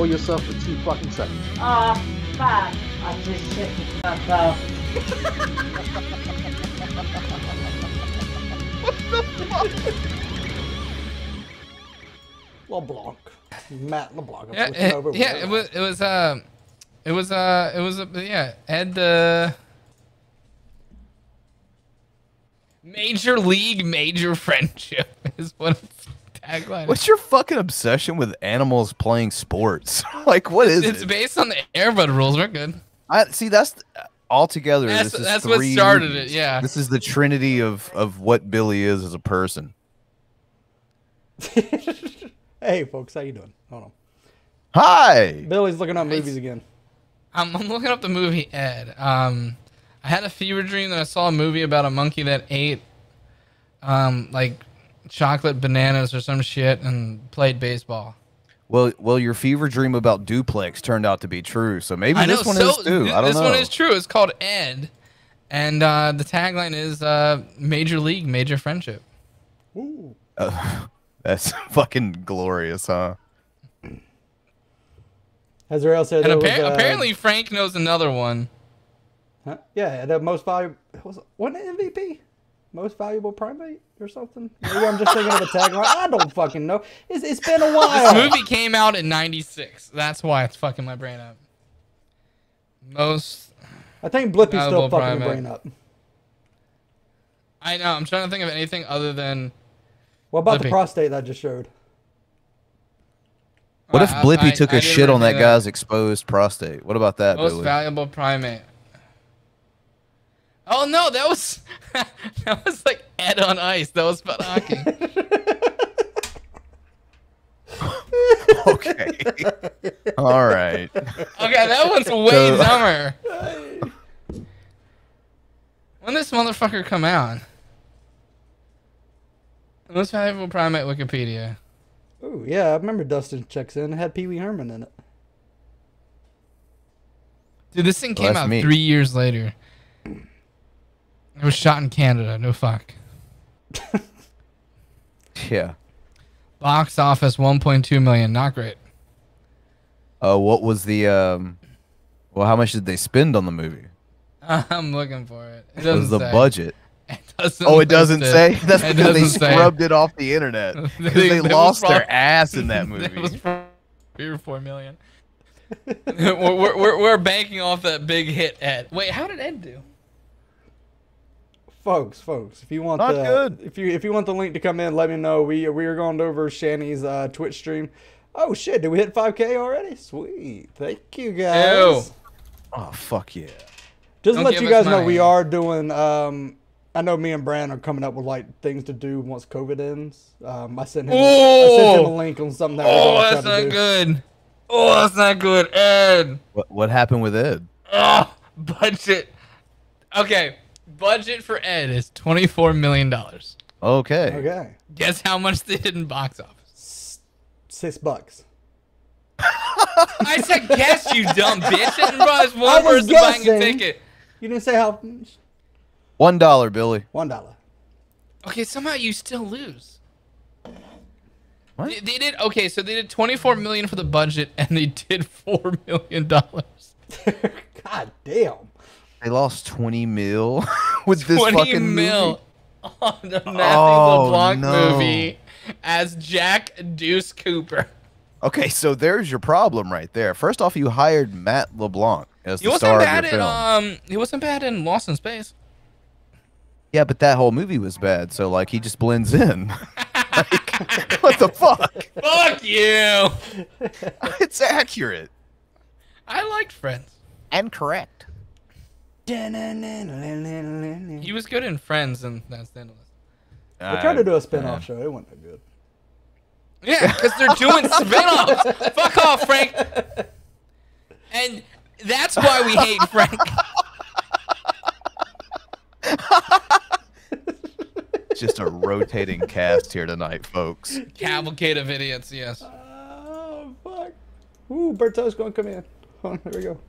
Yourself for 2 fucking seconds. Fuck. I just shit myself. What the fuck? LeBlanc. Matt LeBlanc. It was Major League, Major Friendship is what it's. What's your fucking obsession with animals playing sports? Like, what is it? It's based on the Airbud rules. We're good. See, that's altogether. That's what started it. Yeah. This is the trinity of what Billy is as a person. Hey, folks, how you doing? Hold on. Hi. Billy's looking up movies again. I'm looking up the movie Ed. I had a fever dream that I saw a movie about a monkey that ate, chocolate bananas or some shit and played baseball. Well, your fever dream about Duplex turned out to be true, so maybe this one is too. I don't know. This one is true. It's called Ed, and the tagline is Major League, Major Friendship. Ooh. That's fucking glorious, huh? As Rael said, and apparently Frank knows another one. Huh? Yeah, the most valuable... Wasn't it MVP? Most Valuable Primate or something? Maybe I'm just thinking of a tagline. I don't fucking know. It's been a while. This movie came out in '96. That's why it's fucking my brain up. I think Blippi's still fucking my brain up. I know. I'm trying to think of anything other than. What about Blippi? The prostate that I just showed? What if Blippi took a shit on that guy's exposed prostate? What about that, Billy? Most Valuable Primate. Oh no, that was like Ed on Ice. That was about hockey. Okay. All right. Okay, that one's way dumber. When did this motherfucker come out? Most Valuable Primate Wikipedia. Oh yeah, I remember Dustin Checks In. It had Pee Wee Herman in it. Dude, this thing came out 3 years later. It was shot in Canada. No fuck. Yeah. Box office 1.2 million. Not great. What was the how much did they spend on the movie? I'm looking for it. It doesn't say. What was the budget? It doesn't say. That's because they scrubbed it off the internet. They lost their ass in that movie. It was 3 or 4 million. we're banking off that big hit Ed. Wait, how did Ed do? Folks, if you want if you want the link to come in, let me know. We are going over Shanny's Twitch stream. Oh shit, did we hit 5K already? Sweet, thank you guys. Ew. Oh fuck yeah! Just to let you guys know, we are doing. I know me and Bran are coming up with like things to do once COVID ends. I sent him a link on something that we're trying to do. Oh, that's not good, Ed. What happened with Ed? Oh, budget. Okay. Budget for Ed is $24 million. Okay. Okay. Guess how much they did in box office? $6. I said guess, you dumb bitch. It was one person buying a ticket. You didn't say how much. $1, Billy. $1. Okay, somehow you still lose. What? They did okay. So they did $24 million for the budget, and they did $4 million. God damn. They lost 20 mil with this fucking mil movie. On the Matthew LeBlanc movie as Jack Deuce Cooper. Okay, so there's your problem right there. First off, you hired Matt LeBlanc as the star of your film. He wasn't bad in Lost in Space. Yeah, but that whole movie was bad, so like he just blends in. Like, what the fuck? Fuck you! It's accurate. I liked Friends. And correct. He was good in Friends and that's the end of it. We're trying to do a spin-off show. It wasn't that good. Yeah, because they're doing spin-offs. Fuck off, Frank. And that's why we hate Frank. Just a rotating cast here tonight, folks. Cavalcade of idiots, yes. Oh, fuck. Ooh, Berto's going to come in. Hold on, there we go.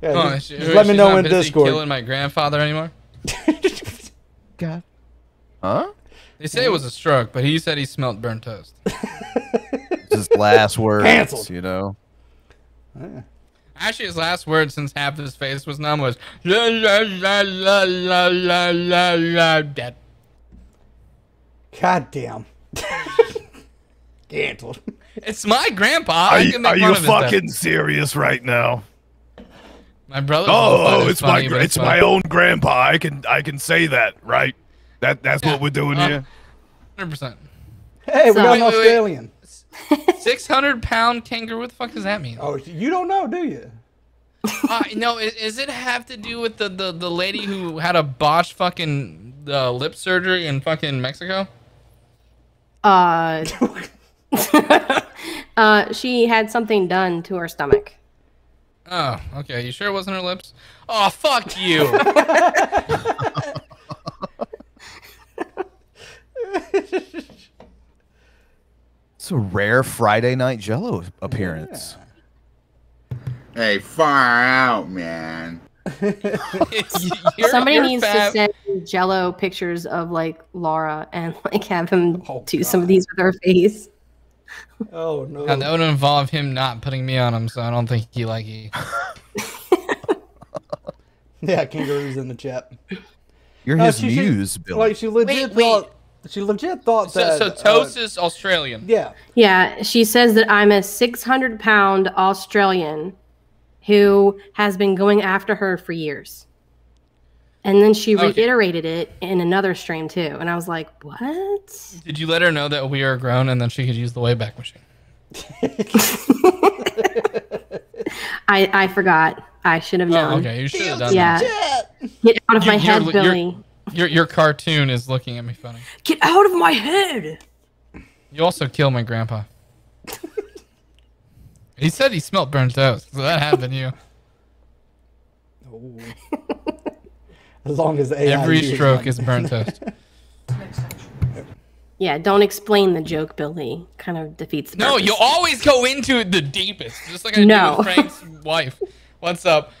Yeah, oh, let me know in Discord. Killing my grandfather anymore? God. Huh? They say it was a stroke, but he said he smelled burnt toast. His last words, canceled. You know. Yeah. Actually, his last word since half of his face was numb was la la la la la la la la. Dead. God damn. Canceled. It's my grandpa. Are you fucking serious right now? My brother. Oh, it's my own grandpa. I can say that, right? That's what we're doing here. 100%. Hey, we got an Australian. 600-pound kangaroo. What the fuck does that mean? Oh, you don't know, do you? No, is it have to do with the lady who had a botched fucking lip surgery in fucking Mexico? She had something done to her stomach. Oh, okay. You sure it wasn't her lips? Oh, fuck you. It's a rare Friday night Jello appearance. Yeah. Hey, far out, man. Somebody needs to send Jello pictures of like Laura and like have him do some of these with her face. Oh no! Now, that would involve him not putting me on him, so I don't think he like he. Yeah, kangaroos in the chat. You're his muse, Bill. Like she legit. She legit thought that... So Toast is Australian. Yeah. Yeah, she says that I'm a 600-pound Australian who has been going after her for years. And then she reiterated it in another stream, too. And I was like, what? Did you let her know that we are grown and then she could use the Wayback Machine? I forgot. I should have known. Oh, okay, you should have done that. Yeah. Get out of my head, Billy. Your cartoon is looking at me funny. Get out of my head! You also killed my grandpa. He said he smelled burnt toast, so that happened to you. Oh. As long as AI every stroke is burnt toast. Yeah, don't explain the joke, Billy. Kind of defeats the purpose. No, you always go into the deepest, just like I did with Frank's wife. What's up?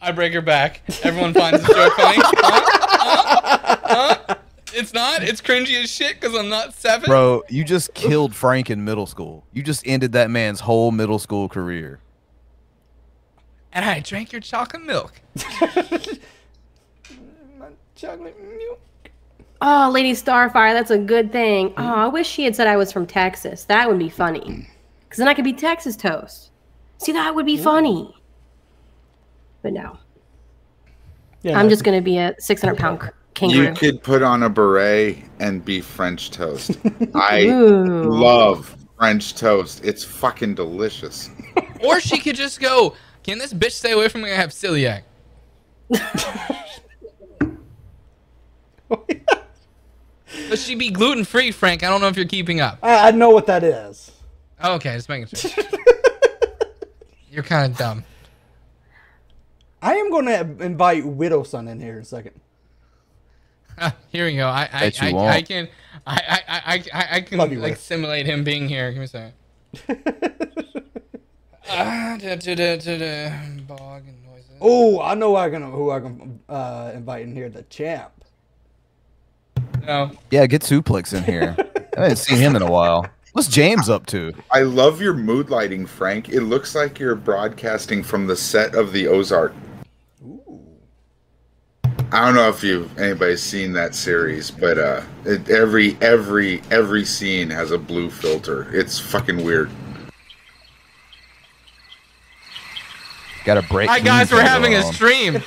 I break her back. Everyone finds the joke funny. It's not. It's cringy as shit because I'm not 7. Bro, you just killed Frank in middle school. You just ended that man's whole middle school career. And I drank your chocolate milk. My chocolate milk. Oh, Lady Starfire, that's a good thing. Oh, I wish she had said I was from Texas. That would be funny. Because then I could be Texas Toast. See, that would be funny. But no. Yeah, I'm just going to be a 600-pound kangaroo. You could put on a beret and be French toast. I love French toast. It's fucking delicious. Or she could just go, can this bitch stay away from me? I have celiac. But she'd be gluten-free, Frank. I don't know if you're keeping up. I know what that is. Oh, okay, just making sure. You're kind of dumb. I am going to invite Widowson in here in a second. Here we go. I can like simulate him being here. Give me a second. Bog and noises. Oh, I know who I can invite in here. The champ. No. Yeah, get Suplex in here. I haven't seen him in a while. What's James up to? I love your mood lighting, Frank. It looks like you're broadcasting from the set of the Ozark. I don't know if anybody's seen that series, but every scene has a blue filter. It's fucking weird. Got a break. Hi guys, we're having a stream.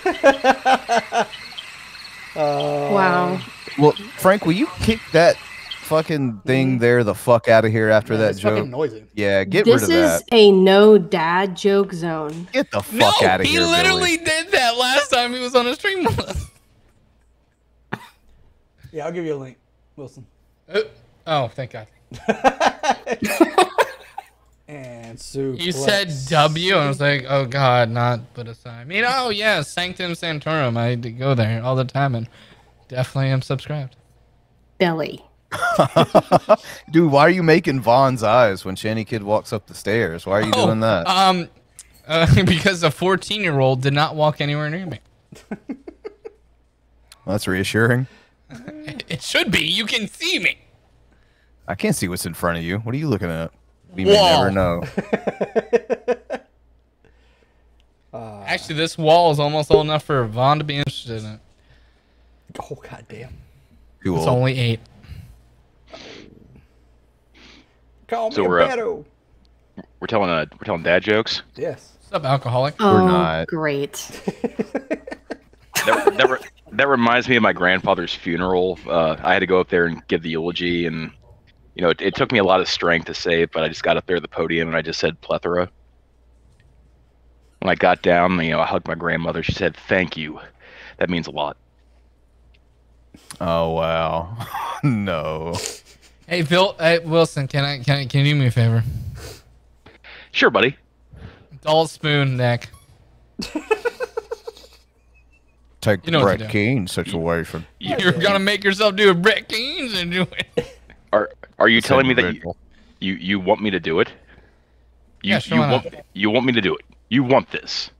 Wow. Well, Frank, will you kick that fucking thing there the fuck out of here after that joke? Fucking noisy. Yeah, get rid of that. This is a no dad joke zone. Get the fuck out of here. He literally did that last time he was on a stream with us. Yeah, I'll give you a link, Wilson. Oh, thank God. And suplex. You said W, and I was like, oh God, not Buddha sign. I mean, oh yeah, Sanctum Sanctorum. I go there all the time, and definitely am subscribed. Belly. Dude, why are you making Vaughn's eyes when Shanny Kid walks up the stairs? Why are you doing that? Because a 14-year-old did not walk anywhere near me. That's reassuring. It should be. You can see me. I can't see what's in front of you. What are you looking at? We may never know. Actually, this wall is almost old enough for Vaughn to be interested in it. Oh, goddamn. Cool. It's only 8. Call me a pedo. We're telling dad jokes. Yes. What's up, alcoholic? Oh, we're not. Great. That reminds me of my grandfather's funeral. I had to go up there and give the eulogy, and you know, it took me a lot of strength to say it, but I just got up there at the podium and I just said plethora. When I got down, you know, I hugged my grandmother. She said, "Thank you. That means a lot." Oh wow. No. Hey Phil, hey, Wilson, can you do me a favor? Sure, buddy. Doll spoon neck. Take Brett Keane situation. You're gonna make yourself do a Brett Keane and do it. Are you telling me that you want me to do it? Yeah, sure, you want me to do it? You want this?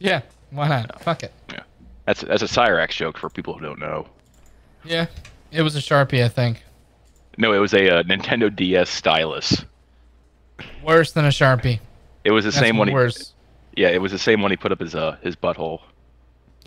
Yeah. Why not? Fuck it. Yeah. That's a Cyrax joke for people who don't know. Yeah, it was a Sharpie, I think. No, it was a Nintendo DS stylus. Worse than a Sharpie. It was the same one. Worse. Yeah, it was the same one he put up his butthole.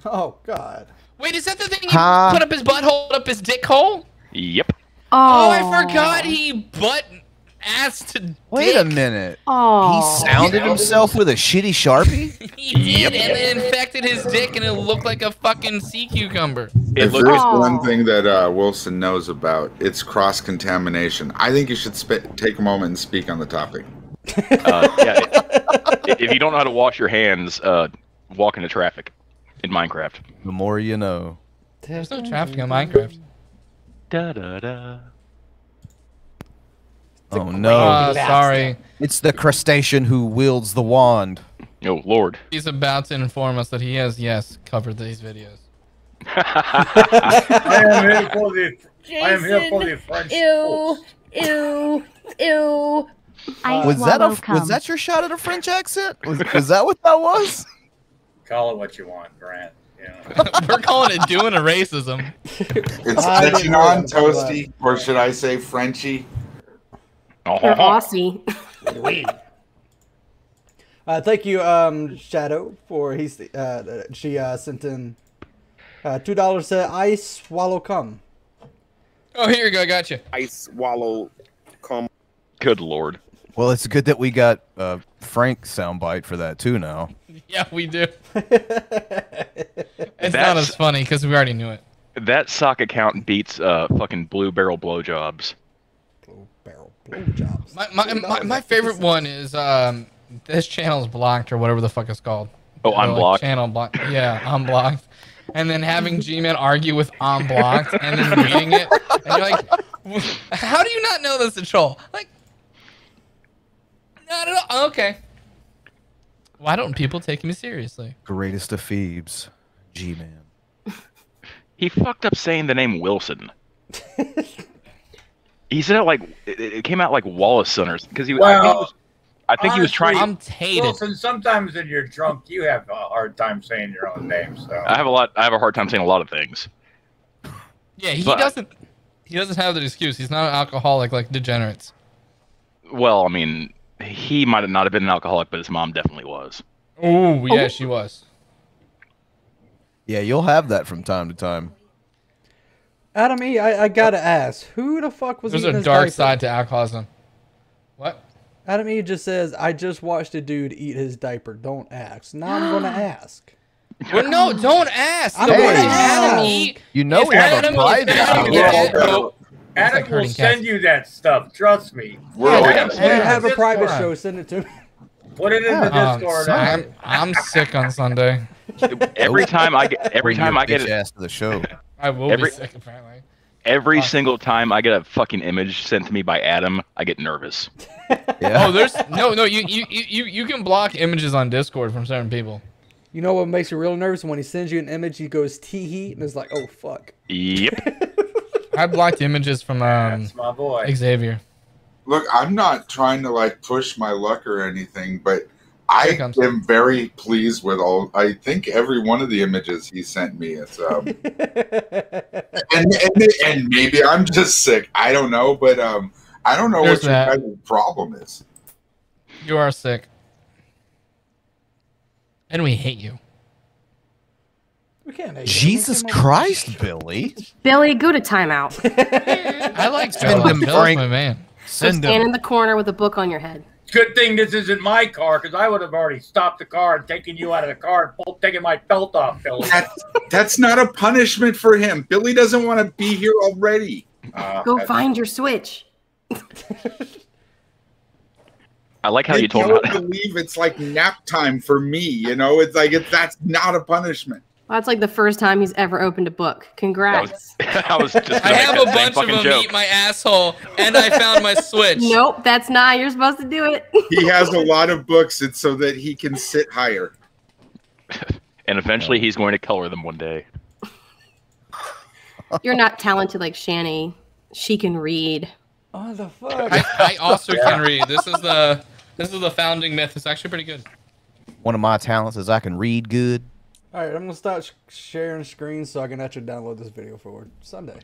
Oh God! Wait, is that the thing he put up his butthole, up his dick hole? Yep. Oh, I forgot he butt-assed to dick. Wait a minute. Oh. He sounded himself with a shitty Sharpie? He did, and it infected his dick, and it looked like a fucking sea cucumber. If there's one thing that Wilson knows about, it's cross-contamination. I think you should take a moment and speak on the topic. Yeah, if you don't know how to wash your hands, walk into traffic in Minecraft. The more you know. There's no traffic in Minecraft. Da, da, da. Oh no! Sorry, it's the crustacean who wields the wand. Oh Lord! He's about to inform us that he has covered these videos. I am here for the French. Ew! Ew! Ew! Was that your shot at a French accent? Was that what that was? Call it what you want, Grant. We're calling it doing a racism. It's non-toasty, or should I say Frenchy? Or Aussie. Thank you, Shadow, for she sent in $2. Said I swallow cum. Oh, here you go. Gotcha. I swallow cum. Good Lord. Well, it's good that we got Frank soundbite for that too now. Yeah, we do. It's not as funny because we already knew it. That sock account beats fucking Blue Barrel blowjobs. Blue Barrel blowjobs. My favorite one is this channel's blocked or whatever the fuck it's called. Oh, unblocked. Like channel blocked. Yeah, unblocked. And then having G-Man argue with unblocked and then reading it, and you're like, how do you not know this is a troll? Like. Not at all. Okay. Why don't people take me seriously? Greatest of Phoebes, G-Man. He fucked up saying the name Wilson. He said it like it came out like Wallison or because he. Well, I think honestly, he was trying. I'm tainted. Wilson, sometimes when you're drunk, you have a hard time saying your own name. So I have a hard time saying a lot of things. Yeah, He doesn't have that excuse. He's not an alcoholic like degenerates. Well, I mean. He might have not have been an alcoholic, but his mom definitely was. Oh, yeah, she was. Yeah, you'll have that from time to time. Adam E, I gotta ask, who the fuck was this? There's a dark side to alcoholism. What? Adam E just says, I just watched a dude eat his diaper. Don't ask. Now I'm gonna ask. Well, no, don't ask. Hey, Adam E, you know we have a private. Adam will send you that stuff. Trust me. Have a private show. Send it to me. Put it in the Discord. I'm sick on Sunday. Every time I get to the show, I will be sick apparently. Every single time I get a fucking image sent to me by Adam, I get nervous. Yeah. Oh, there's no. You can block images on Discord from certain people. You know what makes you real nervous? When he sends you an image, he goes tee-hee, and it's like, oh fuck. Yep. I blocked images from that's my boy Xavier. Look, I'm not trying to like push my luck or anything, but I am very pleased with all. I think every one of the images he sent me. It's and maybe I'm just sick. I don't know, but I don't know what your guys' problem is. You are sick, and we hate you. We can't hate Jesus you. Christ, Billy! Billy, go to timeout. I like spending the break, my man. Stand in the corner with a book on your head. Good thing this isn't my car, because I would have already stopped the car and taken you out of the car and taken my belt off, Billy. That's not a punishment for him. Billy doesn't want to be here already. Go find your Switch. I like how you told me. I don't believe it's like nap time for me. You know, it's like that's not a punishment. Well, that's like the first time he's ever opened a book. Congrats. I have a bunch of them eat my asshole, and I found my Switch. Nope, that's not. You're supposed to do it. He has a lot of books, and so that he can sit higher. And eventually he's going to color them one day. You're not talented like Shanny. She can read. Oh, the fuck. I also can read. This is the founding myth. It's actually pretty good. One of my talents is I can read good. All right, I'm going to start sharing screens so I can actually download this video forward someday.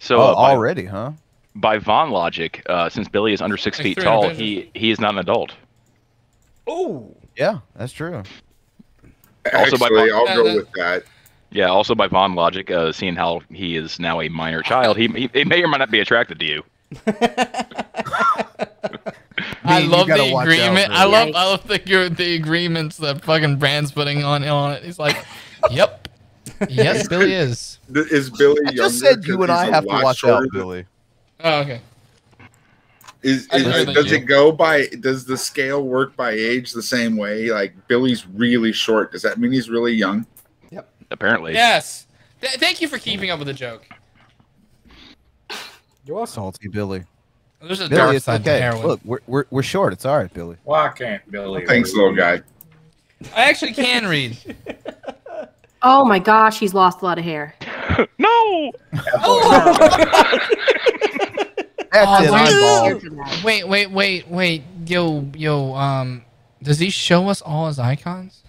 So already, huh? By Von Logic, since Billy is under 6 feet tall, he is not an adult. Oh, yeah, that's true. Also, actually, I'll go with that. Yeah, also by Von Logic, seeing how he is now a minor child, he may or might not be attracted to you. I love the agreement. I love the agreements that fucking Brand's putting on it. He's like, yep, yes, Billy is. Is Billy? I just said you and I have to watch out, Billy. Oh, okay. Does it go by? Does the scale work by age the same way? Like Billy's really short. Does that mean he's really young? Yep. Apparently. Yes. Thank you for keeping up with the joke. You're welcome. Salty Billy. There's a Billy, dark side to heroin. Look, we're short. It's all right, Billy. Well, I can't, Billy. Thanks, little guy. I actually can read. Oh my gosh, he's lost a lot of hair. No. Oh. Wait. Yo. Does he show us all his icons?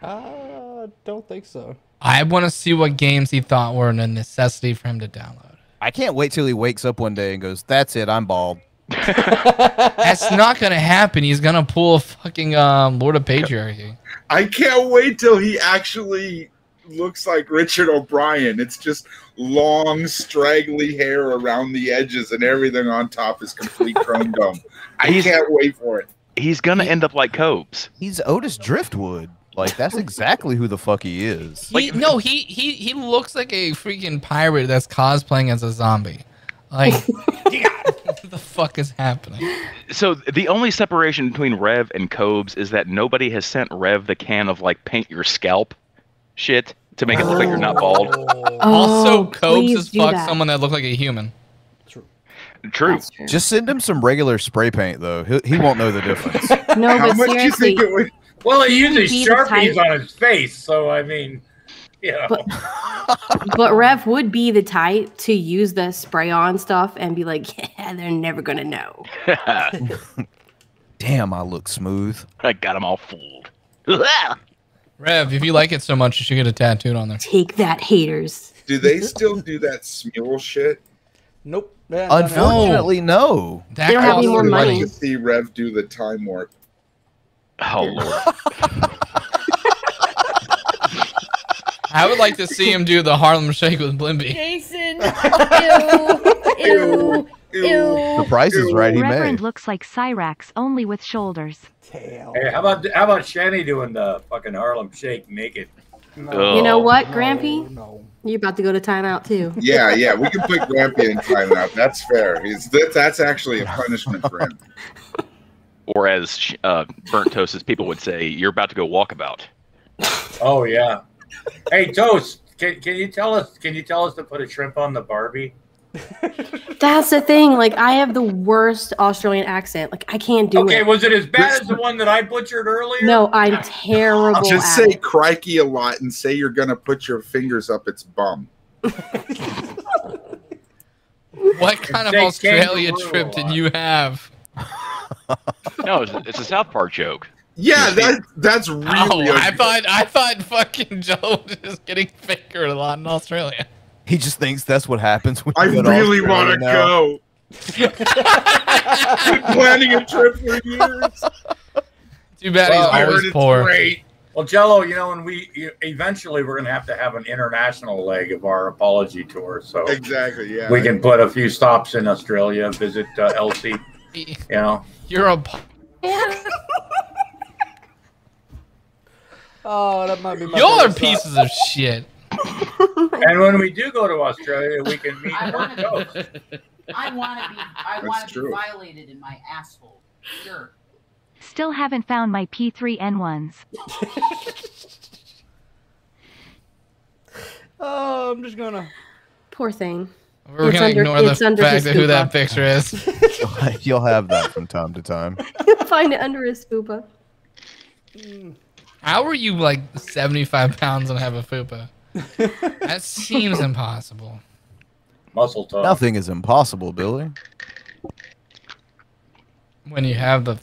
I don't think so. I want to see what games he thought were a necessity for him to download. I can't wait till he wakes up one day and goes, that's it, I'm bald. That's not going to happen. He's going to pull a fucking Lord of Patriarchy. I can't wait till he actually looks like Richard O'Brien. It's just long, straggly hair around the edges and everything on top is complete chrome dome. I can't wait for it. He's going to end up like Cobes. He's Otis Driftwood. Like, that's exactly who the fuck he is. He looks like a freaking pirate that's cosplaying as a zombie. Like, what the fuck is happening? So the only separation between Rev and Cobes is that nobody has sent Rev the can of, like, paint your scalp shit to make it look like you're not bald. Also, Cobes has fucked someone that looked like a human. True. Just send him some regular spray paint, though. He won't know the difference. No, how much do you think it would... Well, he uses Sharpies on his face, so I mean, yeah. But Rev would be the type to use the spray-on stuff and be like, yeah, they're never going to know. Damn, I look smooth. I got them all fooled. Rev, if you like it so much, you should get a tattooed on there. Take that, haters. Do they still do that Smule shit? Nope. Unfortunately, no. They don't have any more money. I'd like to see Rev do the time warp. Oh, Lord. I would like to see him do the Harlem Shake with Blippi. Jason. Ew. Ew. Ew. The price is right. He Reverend looks like Cyrax, only with shoulders. Damn. Hey, how about Shanny doing the fucking Harlem Shake naked? No. You know what, Grampy? No. You're about to go to timeout, too. Yeah. We can put Grampy in timeout. That's fair. That's actually a punishment for him. Or as Burnt Toast's people would say, you're about to go walkabout. Oh, yeah. Hey, Toast, Can you tell us to put a shrimp on the Barbie? That's the thing. Like, I have the worst Australian accent. Like, I can't do it. Okay, was it as bad as the one that I butchered earlier? No, I'm terrible. I'll just say it. Crikey a lot and say you're gonna put your fingers up its bum. What kind of Australia trip did you have? No, it's a South Park joke. Yeah, that's really. Oh, I thought fucking Joel was just getting fingered a lot in Australia. He just thinks that's what happens when you want to go. Been planning a trip for years. Too bad he's always poor. Great. Well, Jello, you know, when eventually we're going to have an international leg of our apology tour, so exactly, yeah, we can put a few stops in Australia, visit Elsie, you know, Europe. Yeah. Oh, that might be. Y'all are pieces of shit. And when we do go to Australia, we can meet. I want to be violated in my asshole. Sure. Still haven't found my P3N1s. Oh, I'm just gonna. Poor thing. We're gonna ignore the fact of who that picture is. You'll have that from time to time. You'll find it under his fupa. How are you like 75 pounds and have a fupa? That seems impossible. Muscle talk. Nothing is impossible, Billy. When you have the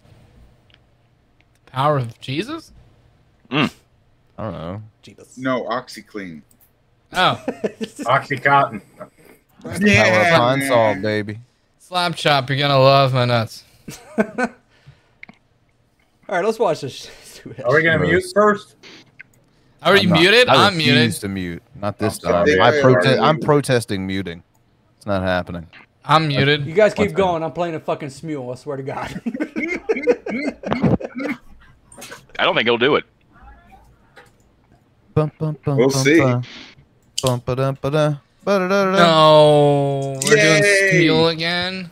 power of Jesus? Mm. I don't know. Jesus. No, OxyClean. Oh. OxyCotton. That's the power of pine salt, baby. Slap chop, you're gonna love my nuts. Alright, let's watch this. Are we gonna mute first? Are you muted? I'm muted. I refuse to mute. Not this time. I'm protesting muting. It's not happening. I'm muted. You guys keep going. I'm playing a fucking smule. I swear to God. I don't think he'll do it. We'll see. No, we're doing smule again.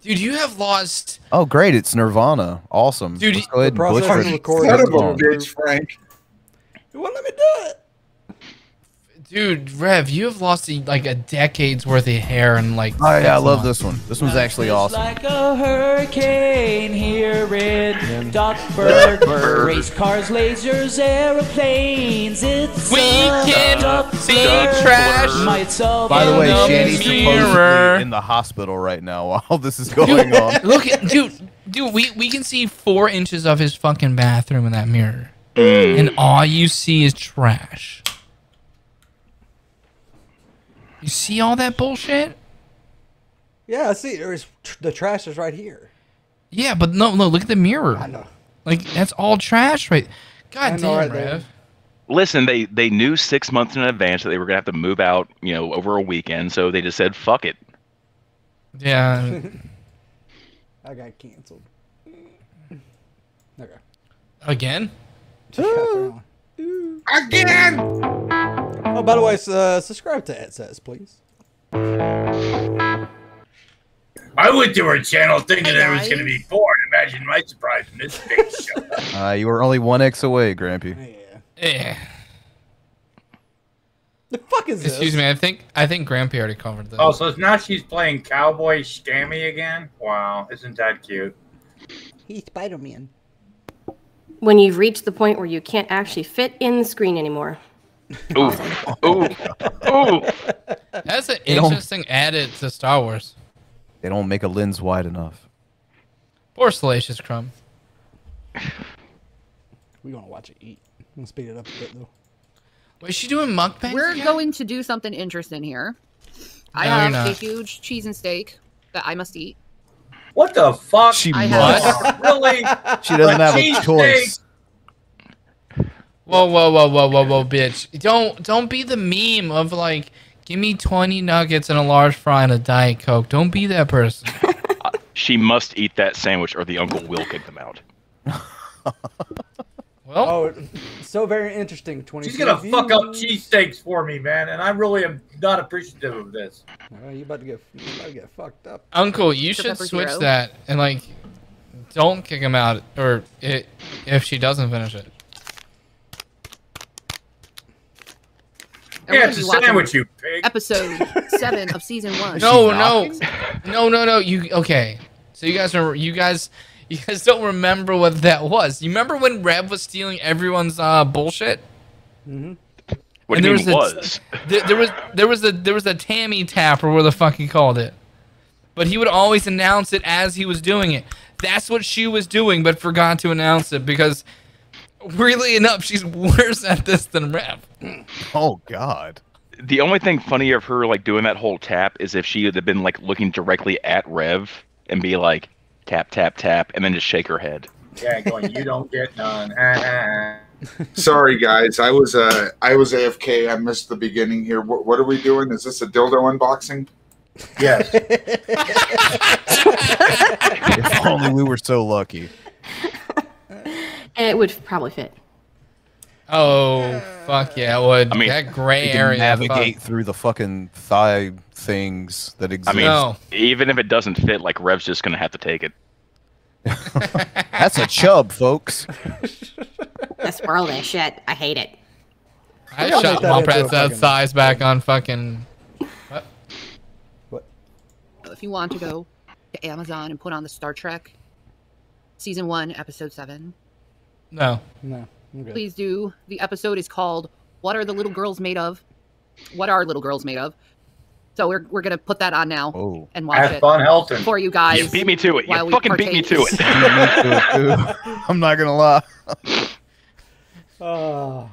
Dude, you have lost. Oh, great! It's Nirvana. Awesome. Dude, go ahead and butcher it. Son of a bitch, Frank. You won't let me do it. Dude, Rev, you have lost like a decade's worth of hair and like. Oh yeah, I love this one. This one's actually awesome. Like a hurricane here in Duckburg. Race cars, lasers, airplanes. It's we can see trash. By the way, Shanny's supposedly in the hospital right now while this is going on. Look, dude, we can see 4 inches of his fucking bathroom in that mirror. And all you see is trash. You see all that bullshit? Yeah, I see. The trash is right here. Yeah, but no, look at the mirror. I know. Like, that's all trash, right? God damn, Rev. Listen, they knew 6 months in advance that they were going to have to move out, you know, over a weekend, so they just said, fuck it. Yeah. I got canceled. Okay. Again? Again! Oh, by the way, subscribe to Ed Says, please. I went to her channel thinking I was going to be bored. Imagine my surprise when this big show. You were only 1x away, Grampy. Yeah. The fuck is this? Excuse me, I think Grampy already covered this. Oh, so it's not she's playing Cowboy Scammy again? Wow, isn't that cute? He's Spider-Man. When you've reached the point where you can't actually fit in the screen anymore. Ooh, ooh, ooh! That's an interesting added to Star Wars. They don't make a lens wide enough. Poor Salacious Crumb. We gonna watch it eat. I'm gonna speed it up a bit though. Wait, is she doing mukbang? We're going to do something interesting here. I have a huge cheese and steak that I must eat. What the fuck? She must. Really? She doesn't have a choice. Whoa, whoa, whoa, whoa, whoa, whoa, bitch. Don't be the meme of like, give me 20 nuggets and a large fry and a Diet Coke. Don't be that person. She must eat that sandwich or the uncle will kick them out. Well, so very interesting. 20. She's going to fuck up cheesesteaks for me, man, and I really am not appreciative of this. Well, you about to get fucked up. Uncle, you should switch that and, like, don't kick him out or if she doesn't finish it. Yeah, it's a sandwich, you pig. Episode 7 of season 1. No. Okay. So you guys don't remember what that was. You remember when Rev was stealing everyone's bullshit? Mm-hmm. What do you mean was? There was a Tammy tap or whatever the fuck he called it. But he would always announce it as he was doing it. That's what she was doing, but forgot to announce it because, weirdly enough, she's worse at this than Rev. Oh God! The only thing funny of her like doing that whole tap is if she had been like looking directly at Rev and be like tap tap tap, and then just shake her head. Yeah, going you don't get none. Sorry guys, I was AFK. I missed the beginning here. What are we doing? Is this a dildo unboxing? Yes. If only we were so lucky. It would probably fit. Oh fuck yeah, it would. I mean, that gray area. Navigate through the fucking thigh things that exist. I mean, even if it doesn't fit, like Rev's just gonna have to take it. That's a chub, folks. That's all that shit. I hate it. I shot my that size back on fucking. If you want to go to Amazon and put on the Star Trek season 1 episode 7. No. I'm good. Please do. The episode is called "What Are the Little Girls Made Of?" What are little girls made of? So we're gonna put that on now and watch it. Von Helton for you guys. You beat me to it. You fucking beat me to it. I'm not gonna lie. Oh,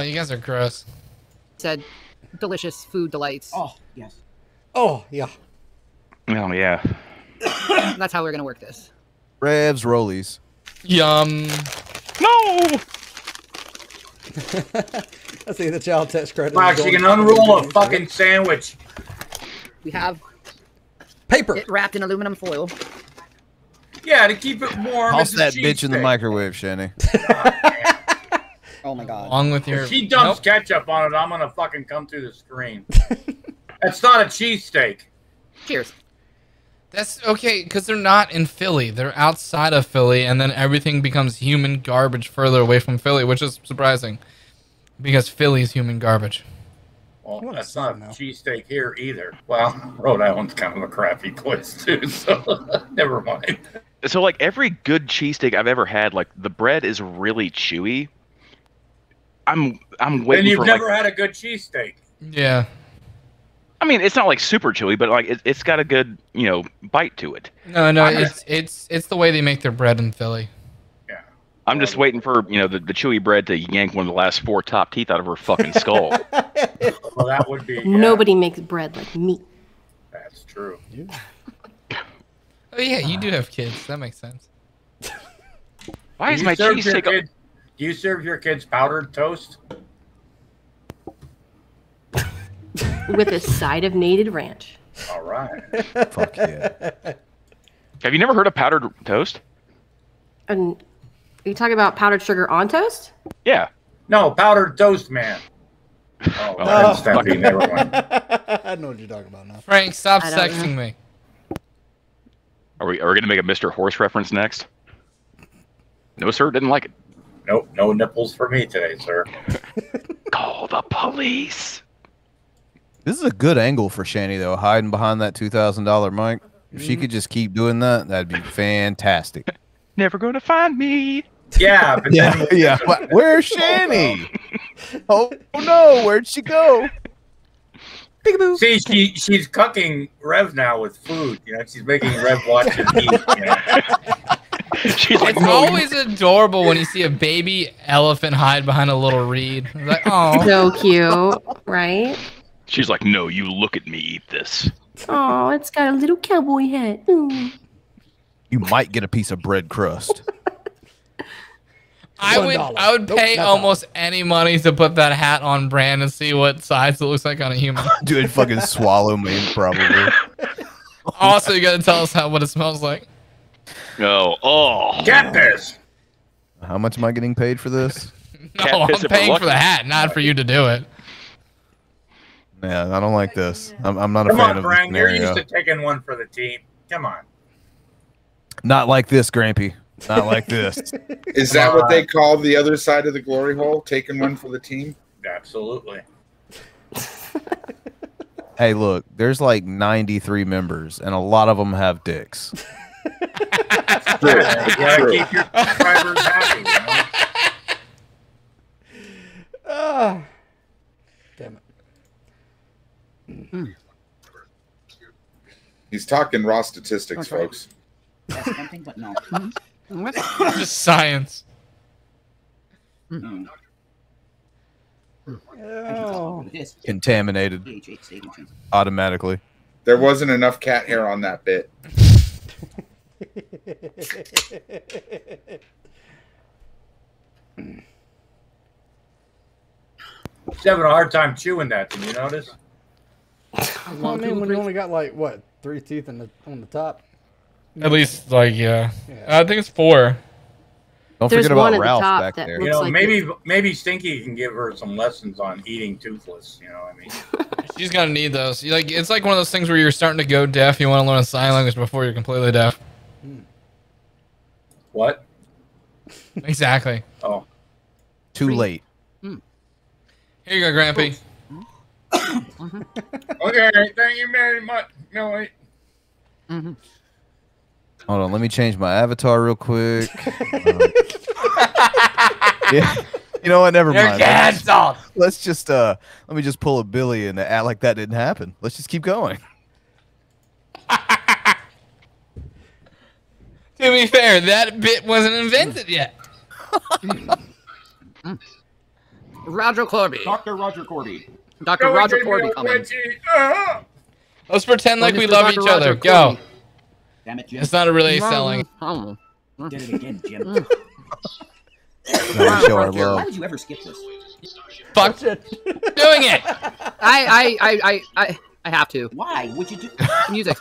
you guys are gross. Said delicious food delights. Oh yes. Oh yeah. Oh yeah. That's how we're gonna work this. Rev's rollies. Yum. No. I see the child test credit. Max, you can unroll a fucking sandwich. We have paper it wrapped in aluminum foil. Yeah, to keep it warm. Toss that bitch in the microwave, Shanny. Oh my god. Along with your. If she dumps ketchup on it, I'm gonna fucking come through the screen. That's not a cheesesteak. Cheers. That's okay, because they're not in Philly. They're outside of Philly, and then everything becomes human garbage further away from Philly, which is surprising, because Philly's human garbage. Well, that's not a cheesesteak here either. Well, Rhode Island's kind of a crappy place, too, so never mind. So, like, every good cheesesteak I've ever had, like, the bread is really chewy. I'm waiting for, like... And you've never had a good cheesesteak. Yeah. I mean, it's not like super chewy, but like it's got a good, you know, bite to it. No, it's the way they make their bread in Philly. Yeah, I'm just waiting for the chewy bread to yank one of the last 4 top teeth out of her fucking skull. Well, that would be. Yeah. Nobody makes bread like me. That's true. Oh yeah, you do have kids. That makes sense. Why is my cheesesteak? Do you serve your kids powdered toast? With a side of native ranch. All right. Fuck yeah. Have you never heard of powdered toast? And are you talking about powdered sugar on toast? Yeah. No, powdered toast, man. Oh, well, I know what you're talking about now. Frank, stop sexting me. Are we gonna make a Mr. Horse reference next? No, sir. Didn't like it. Nope. No nipples for me today, sir. Call the police. This is a good angle for Shanny, though, hiding behind that $2,000 mic. If she could just keep doing that, that'd be fantastic. Never going to find me. Yeah. But yeah. Where's Shanny? Oh, no. Where'd she go? Peek-a-boo. See, she's cucking Rev now with food. You know, she's making Rev watch and eat. You know? She's like, it's always adorable when you see a baby elephant hide behind a little reed. It's like, oh. So cute, right? She's like, no, you look at me eat this. Oh, it's got a little cowboy hat. Ooh. You might get a piece of bread crust. I would pay almost any money to put that hat on brand and see what size it looks like on a human. Dude, it'd fucking swallow me, probably. Also, you gotta tell us what it smells like. No. Oh. Cat piss. How much am I getting paid for this? No, I'm paying for the hat, not for you to do it. Yeah, I don't like this. I'm not a fan of this scenario. Come on, Grang, you're used to taking one for the team. Come on. Not like this, Grampy. Not like this. Is that what they call the other side of the glory hole? Taking one for the team? Absolutely. Hey, look, there's like 93 members, and a lot of them have dicks. Keep your subscribers happy, you know? Damn it. He's talking raw statistics, folks. That's something, but no. Just science. Mm. Oh. Contaminated automatically. There wasn't enough cat hair on that bit. He's having a hard time chewing that. Did you notice? Well, I mean, when you only got like what, 3 teeth in the, on the top? At least, like, yeah. I think it's 4. Don't forget about Ralph back there. You know, like maybe Stinky can give her some lessons on eating toothless. You know what I mean? She's gonna need those. Like, it's like one of those things where you're starting to go deaf. You want to learn a sign language before you're completely deaf. What? Exactly. Oh. Too late. Mm. Here you go, Grampy. Okay, thank you very much. No wait. Mm-hmm. Hold on, let me change my avatar real quick. Yeah, you know what? Never mind. Let's just let me just pull a Billy and act like that didn't happen. Let's just keep going. To be fair, that bit wasn't invented yet. Roger Corby. Dr. Roger Corby. Dr. No, Roger Corby coming. Let's pretend like we love each other. Go. Damn it, Jim. It's not a relay selling. Did it again, Jim. Why would you ever skip this? Fuck it. Doing it. I have to. Why would you do music?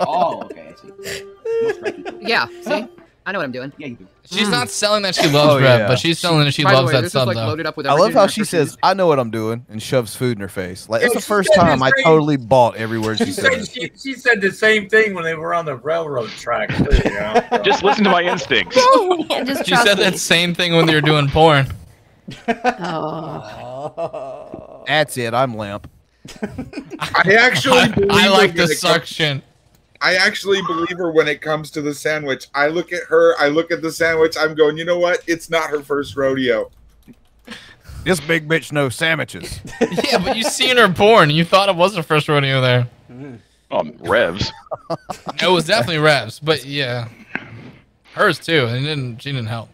Oh, okay. I see. Yeah. See, I know what I'm doing. Yeah, you do. She's not selling that she loves bread, but she's selling that she loves that stuff. I love how she says, "I know what I'm doing," and shoves food in her face. Like, it's the first time I totally bought every word she said. She said the same thing when they were on the railroad track. You know? Just listen to my instincts. She said that same thing when they were doing porn. Oh. That's it. I'm limp. I actually like the suction. I actually believe her when it comes to the sandwich. I look at her, I look at the sandwich, I'm going, you know what? It's not her first rodeo. This big bitch knows sandwiches. Yeah, but you seen her porn. You thought it was her first rodeo there. Revs. It was definitely Revs, but yeah. Hers too, and she didn't help.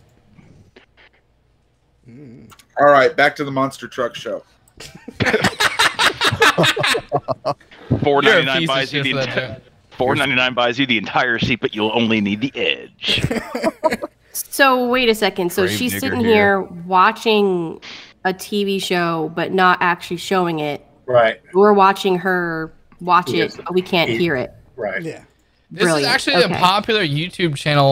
All right, back to the monster truck show. $4.99 buys you the entire seat, but you'll only need the edge. So wait a second. So Brave she's sitting here watching a TV show, but not actually showing it. Right. We're watching her watch it, but we can't hear it. Right. Yeah. Brilliant. This is actually a popular YouTube channel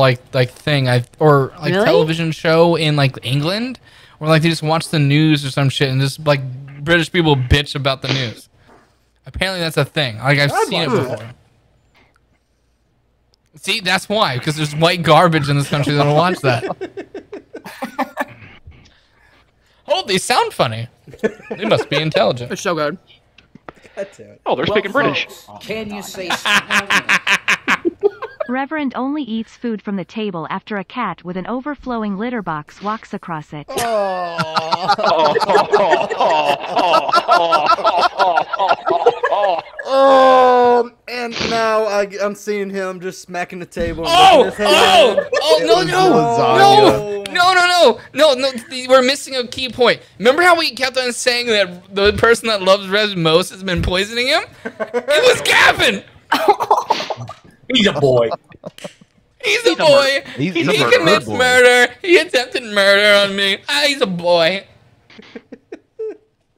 thing or like television show in like England, where like they just watch the news or some shit and just like British people bitch about the news. Apparently that's a thing. Like I've seen it before. See, that's why, because there's white garbage in this country that'll watch that. Oh, they sound funny. They must be intelligent. They're so good. Oh, they're speaking British. Can you say Reverend only eats food from the table after a cat with an overflowing litter box walks across it. Oh, and now I'm seeing him just smacking the table. No, we're missing a key point. Remember how we kept on saying that the person that loves Rez most has been poisoning him? It was Gavin! He's a boy. He's a boy. He commits murder. He attempted murder on me. He's a boy.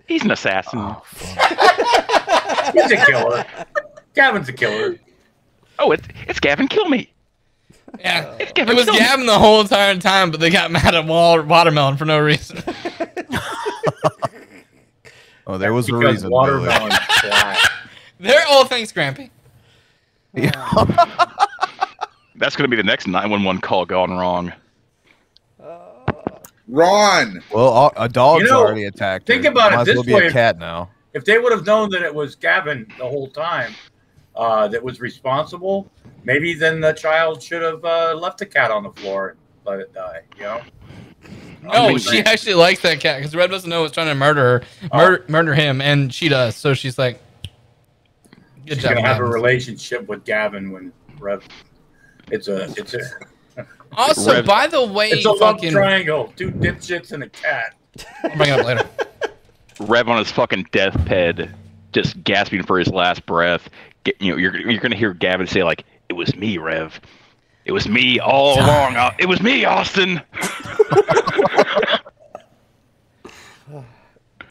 He's an assassin. Oh, he's a killer. Gavin's a killer. Oh, it's Gavin. Kill me. Yeah, it was Gavin the whole entire time, but they got mad at Watermelon for no reason. Oh, there was a reason. Watermelon. They're all things, Grampy. Yeah. That's going to be the next 911 call gone wrong. Ron! Well, a dog's already attacked. Think about it this way. Might as well be a cat now. If they would have known that it was Gavin the whole time that was responsible, maybe then the child should have left the cat on the floor and let it die, you know? No, she actually likes that cat because Red doesn't know was trying to murder her, murder him, and she does. So she's like, "Good job." She's gonna have a relationship with Gavin when Red. It's a. Also, Red, by the way, it's a love triangle: two dipshits and a cat. I'll bring it up later. Rev on his fucking deathbed, just gasping for his last breath. You know, you're gonna hear Gavin say like, "It was me, Rev. It was me all along. It was me, Austin."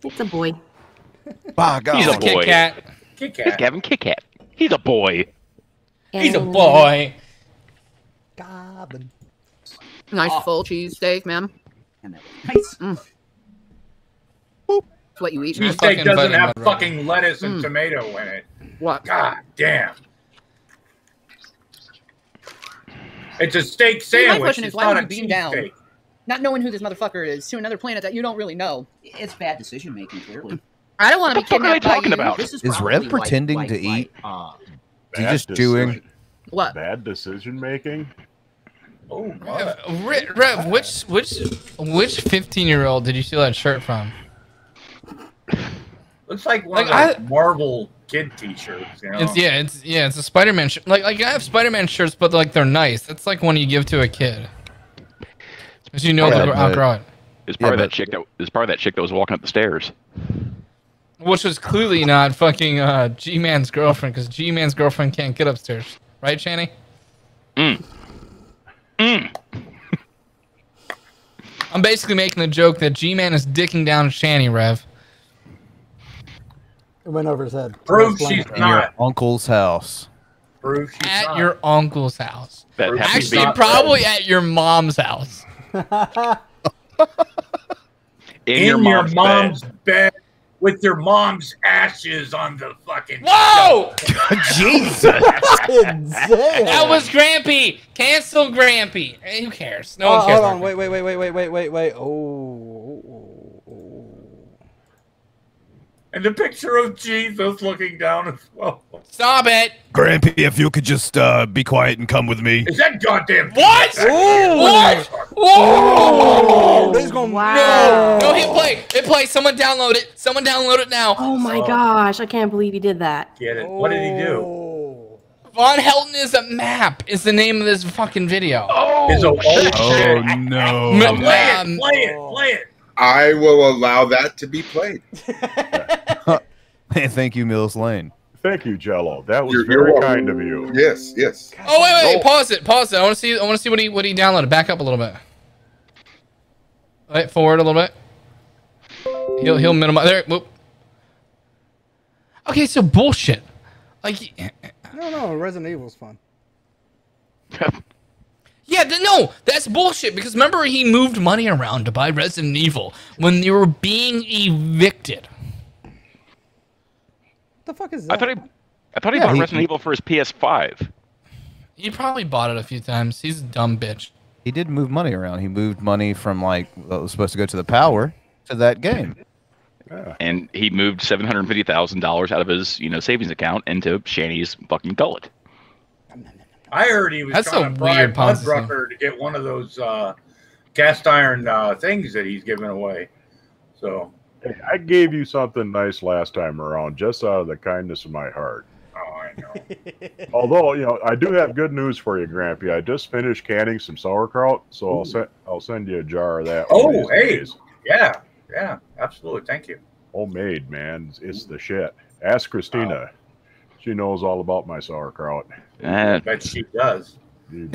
It's a boy. By God. He's a boy. Kit Kat. Kit Kat. He's Gavin Kit Kat. He's a boy. And he's a boy. Gavin. Nice full cheesesteak, man. Nice. Mm. Boop. It's what you eat. Cheesesteak doesn't have fucking lettuce and tomato in it. What? God damn. It's a steak sandwich. My question is, why would you beam down? Not knowing who this motherfucker is to another planet that you don't really know. It's bad decision making, clearly. I don't want to be kidnapped. What are they talking about? Is Rev pretending to eat? He's just doing what? Bad decision making. Oh, Rev, which 15-year-old did you steal that shirt from? Looks like one of those Marvel kid t-shirts. You know? It's a Spider-Man shirt. Like I have Spider-Man shirts, but like they're nice. That's like one you give to a kid. As you know, I'll grow it. It's probably that chick. It's probably that chick that was walking up the stairs, which was clearly not fucking G-Man's girlfriend, because G-Man's girlfriend can't get upstairs, right, Shanny? Mm. Mm. I'm basically making the joke that G-Man is dicking down Shanny, Rev. It went over his head. Prove she's not. At your uncle's house. Prove she's not. At your uncle's house. Actually, probably at your mom's house. In your mom's bed with your mom's ashes on the fucking. Whoa! Jesus! That was Grampy. Cancel Grampy. Who cares? No one cares. Hold on. Wait. Oh. And the picture of Jesus looking down as well. Stop it, Grampy. If you could just be quiet and come with me. Is that goddamn? What? Ooh. What? Oh! This is going wow. No, hit play. Hit play. Someone download it. Someone download it now. Oh my gosh. I can't believe he did that. Get it. What did he do? Von Helton is a map is the name of this fucking video. Oh, oh no. Play it. I will allow that to be played. Man, thank you, Mills Lane. Thank you, Jello. That was very kind of you. Yes, yes. Oh wait. Pause it. I wanna see what he downloaded. Back up a little bit. Right, forward a little bit. He'll minimize there. Whoop. Okay, so bullshit. Like No, Resident Evil's fun. Yeah, no, that's bullshit, because remember he moved money around to buy Resident Evil when they were being evicted. What the fuck is that? I thought he bought Resident Evil for his PS5. He probably bought it a few times. He's a dumb bitch. He did move money around. He moved money from like what was supposed to go to the power to that game. Yeah. And he moved $750,000 out of his savings account into Shanny's fucking gullet. I heard he was trying to buy Mudbrucker to get one of those cast iron things that he's giving away. So. I gave you something nice last time around, just out of the kindness of my heart. Oh, I know. Although, I do have good news for you, Grampy. I just finished canning some sauerkraut, so I'll send you a jar of that. Oh, hey, days. yeah, absolutely, thank you. Homemade, man, it's the shit. Ask Christina; she knows all about my sauerkraut. I bet she does. Rev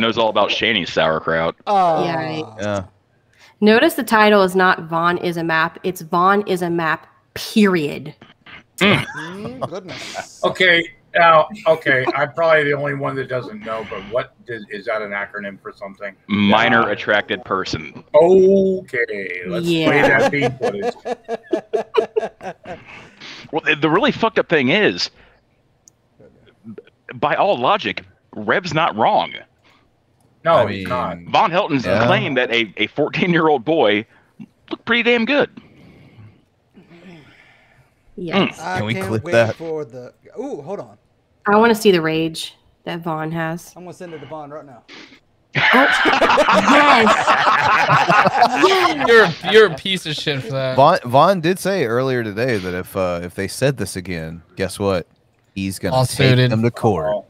knows all about Shanny's sauerkraut. Yeah. Notice the title is not Vaughn is a map. It's Vaughn is a map, period. Goodness. Okay, I'm probably the only one that doesn't know, but what is that an acronym for something? Minor attracted person. Okay, let's play that bean footage. Well, the really fucked up thing is, by all logic, Rev's not wrong. No, he's not. Von Helton's claim that a 14-year-old boy looked pretty damn good. Yes. Can we clip that? For the... Ooh, hold on. I want to see the rage that Vaughn has. I'm going to send it to Vaughn right now. Yes. You're a piece of shit for that. Vaughn did say earlier today that if they said this again, guess what? He's going to take them to court. Oh,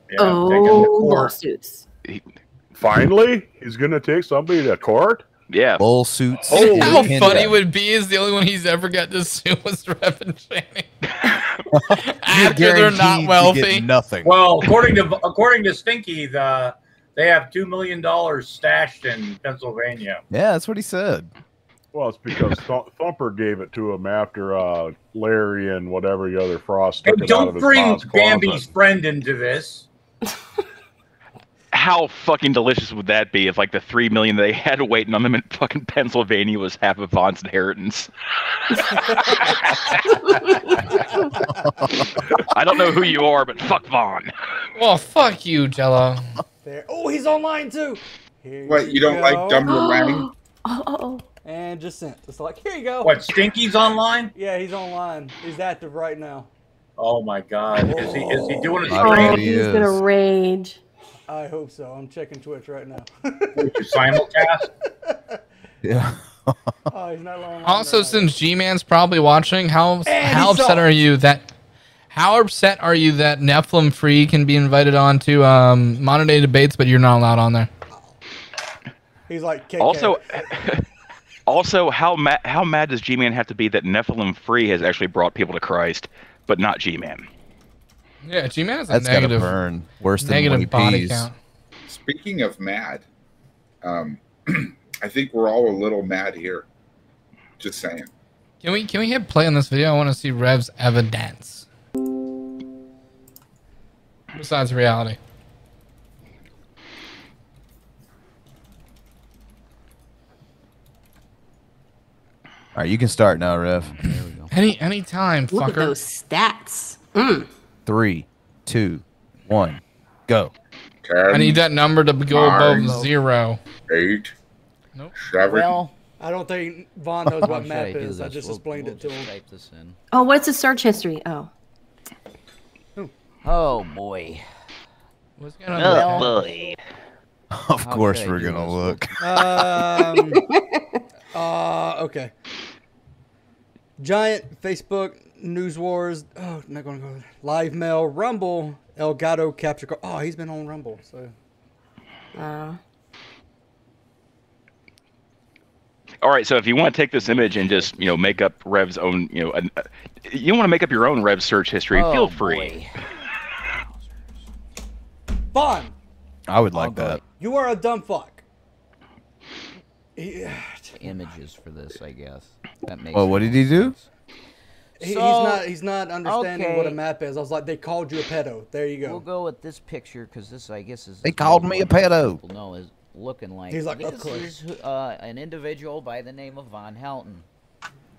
yeah, lawsuits. Finally, he's going to take somebody to court? Yeah. Bullsuits. Oh, how funny it would be is the only one he's ever got to sue was Rep and Shanny. After they're not wealthy. Nothing. Well, according to Stinky, they have $2 million stashed in Pennsylvania. Yeah, that's what he said. Well, it's because Thumper gave it to him after Larry and whatever the other Frost. Hey, don't bring Bambi's friend into this. How fucking delicious would that be if, like, the $3 million they had waiting on them in fucking Pennsylvania was half of Vaughn's inheritance? I don't know who you are, but fuck Vaughn. Well, fuck you, Jello. There. Oh, he's online too. Here what? You don't go. Like dumb around? Oh. And just sent. It's like, here you go. What? Stinky's online? Yeah, he's online. He's active right now. Oh my God! Oh. Is he doing a stream? He's gonna rage. I hope so. I'm checking Twitch right now. Would you simulcast? Yeah. Oh, he's not long. Also, right since G-Man's probably watching, how upset are you that Nephilim Free can be invited on to modern day debates, but you're not allowed on there? He's like KK. Also, how mad does G-Man have to be that Nephilim Free has actually brought people to Christ, but not G-Man? Yeah, G-Man is a negative burn. Worse than negative body count. Speaking of mad, I think we're all a little mad here. Just saying. Can we hit play on this video? I want to see Rev's evidence. Besides reality. All right, you can start now, Rev. There we go. Any time, fucker. Look at those stats. Mm. 3, 2, 1, go. 10, I need that number to go 9, above 0. 8. Nope. 7. Well, I don't think Vaughn knows what map is. I just explained it to him. Oh, what's the search history? Oh. Oh boy. What's going on? Oh boy. Of course we're gonna look. Okay. Giant, Facebook, News Wars. Oh, not gonna go there. Live Mail, Rumble, Elgato Capture Card. Oh, he's been on Rumble, so. All right, so if you want to take this image and just make up Rev's own, you want to make up your own Rev search history. Oh, feel free. Vaughn. I would like that. You are a dumb fuck. Yeah. Images for this, I guess. That makes. Well, what did he do? He's not understanding what a map is. I was like, they called you a pedo. There you go. We'll go with this picture because this, I guess, is. They called me a pedo. No, is looking like. He's like, this is an individual by the name of Von Helton.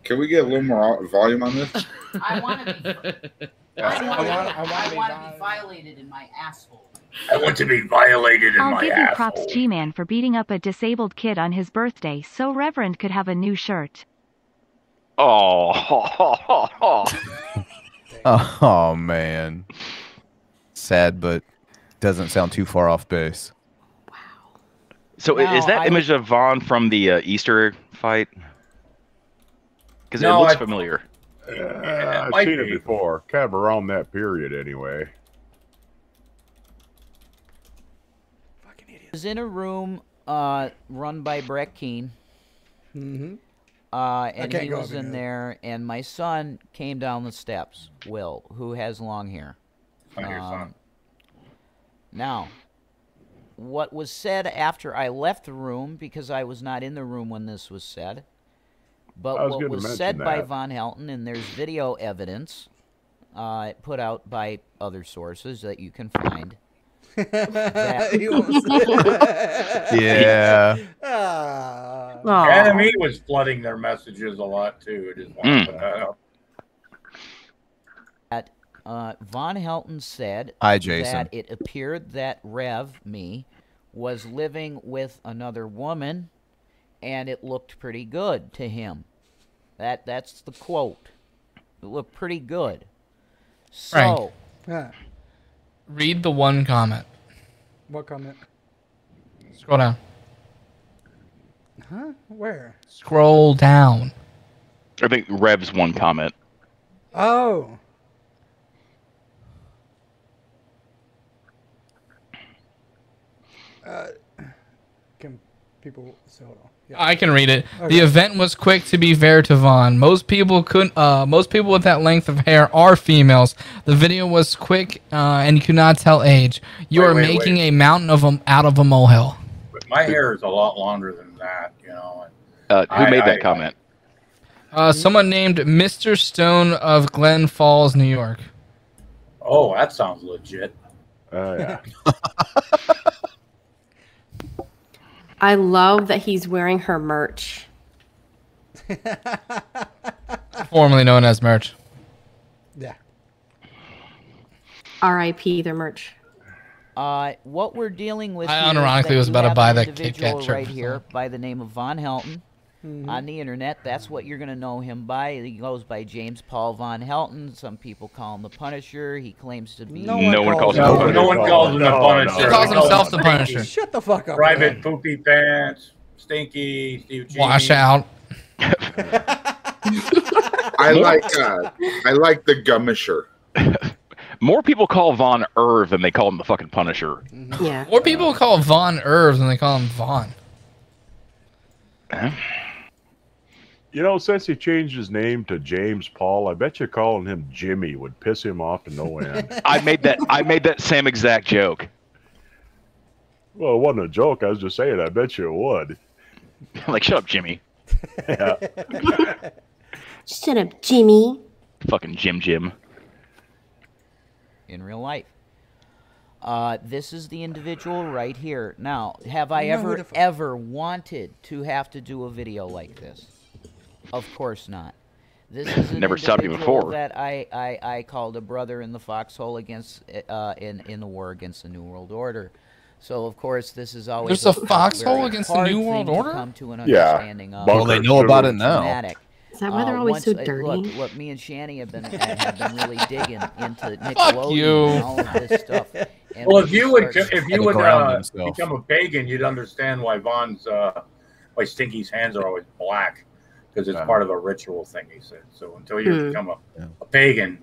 Can we get a little more volume on this? I want to be. I want to be violated in my asshole. I want to be violated in my asshole. I'll give you props, G-Man, for beating up a disabled kid on his birthday so Reverend could have a new shirt. Oh. Oh, man. Sad, but doesn't sound too far off base. Wow. So no, is that image of Vaughn from the Easter fight? Because it looks familiar. I've seen it before. Kind of around that period, anyway. Fucking idiot. It was in a room run by Brett Keane. Mm-hmm. And he was in there, and my son came down the steps, Will, who has long hair. Now, what was said after I left the room, because I was not in the room when this was said, but what was said by Von Helton, and there's video evidence put out by other sources that you can find. Yeah. Enemy was flooding their messages a lot too. It is that Von Helton said that it appeared that Rev, me, was living with another woman, and it looked pretty good to him. That's the quote. It looked pretty good. So, Frank, read the one comment. What comment? Scroll down. Huh? Where? Scroll down. I think Rev's one comment. Oh. Can people... So hold on. Yeah. I can read it. Okay. The event was quick to be fair to Vaughn. Most people couldn't. Most people with that length of hair are females. The video was quick, and you could not tell age. You are making a mountain of out of a molehill. But my hair is a lot longer than that, you know. Who made that comment? Someone named Mr. Stone of Glen Falls, New York. Oh, that sounds legit. Yeah. I love that he's wearing her merch. Formerly known as merch. Yeah. R.I.P. their merch. What we're dealing with. I unironically was about to buy that Kit Kat shirt here by the name of Von Helton. Mm-hmm. On the internet, that's what you're going to know him by. He goes by James Paul Von Helton. Some people call him the Punisher. He claims to be... No one calls him the Punisher. He calls himself the Punisher. Shut the fuck up. Private man. Poopy Pants, Stinky, Steve G. Washout. I like the Gummisher. More people call Von Irv than they call him the fucking Punisher. Yeah. More people call Von Irv than they call him Von. You know, since he changed his name to James Paul, I bet you calling him Jimmy would piss him off to no end. I made that same exact joke. Well, it wasn't a joke. I was just saying, I bet you it would. Like, shut up, Jimmy. Yeah. Shut up, Jimmy. Fucking Jim. In real life. This is the individual right here. Now, have I ever wanted to have to do a video like this? Of course not. This is never stopped you before. That I called a brother in the foxhole against in the war against the New World Order. So of course this is always there's a foxhole against the New World Order. Yeah. Well, they know about it now. Dramatic. Is that why they're always so dirty? Look, me and Shanny have been really digging into Nickelodeon and all of this stuff. And well, if you would become a pagan, you'd understand why why Stinky's hands are always black, because it's part of a ritual thing. He said so. Until you become a pagan,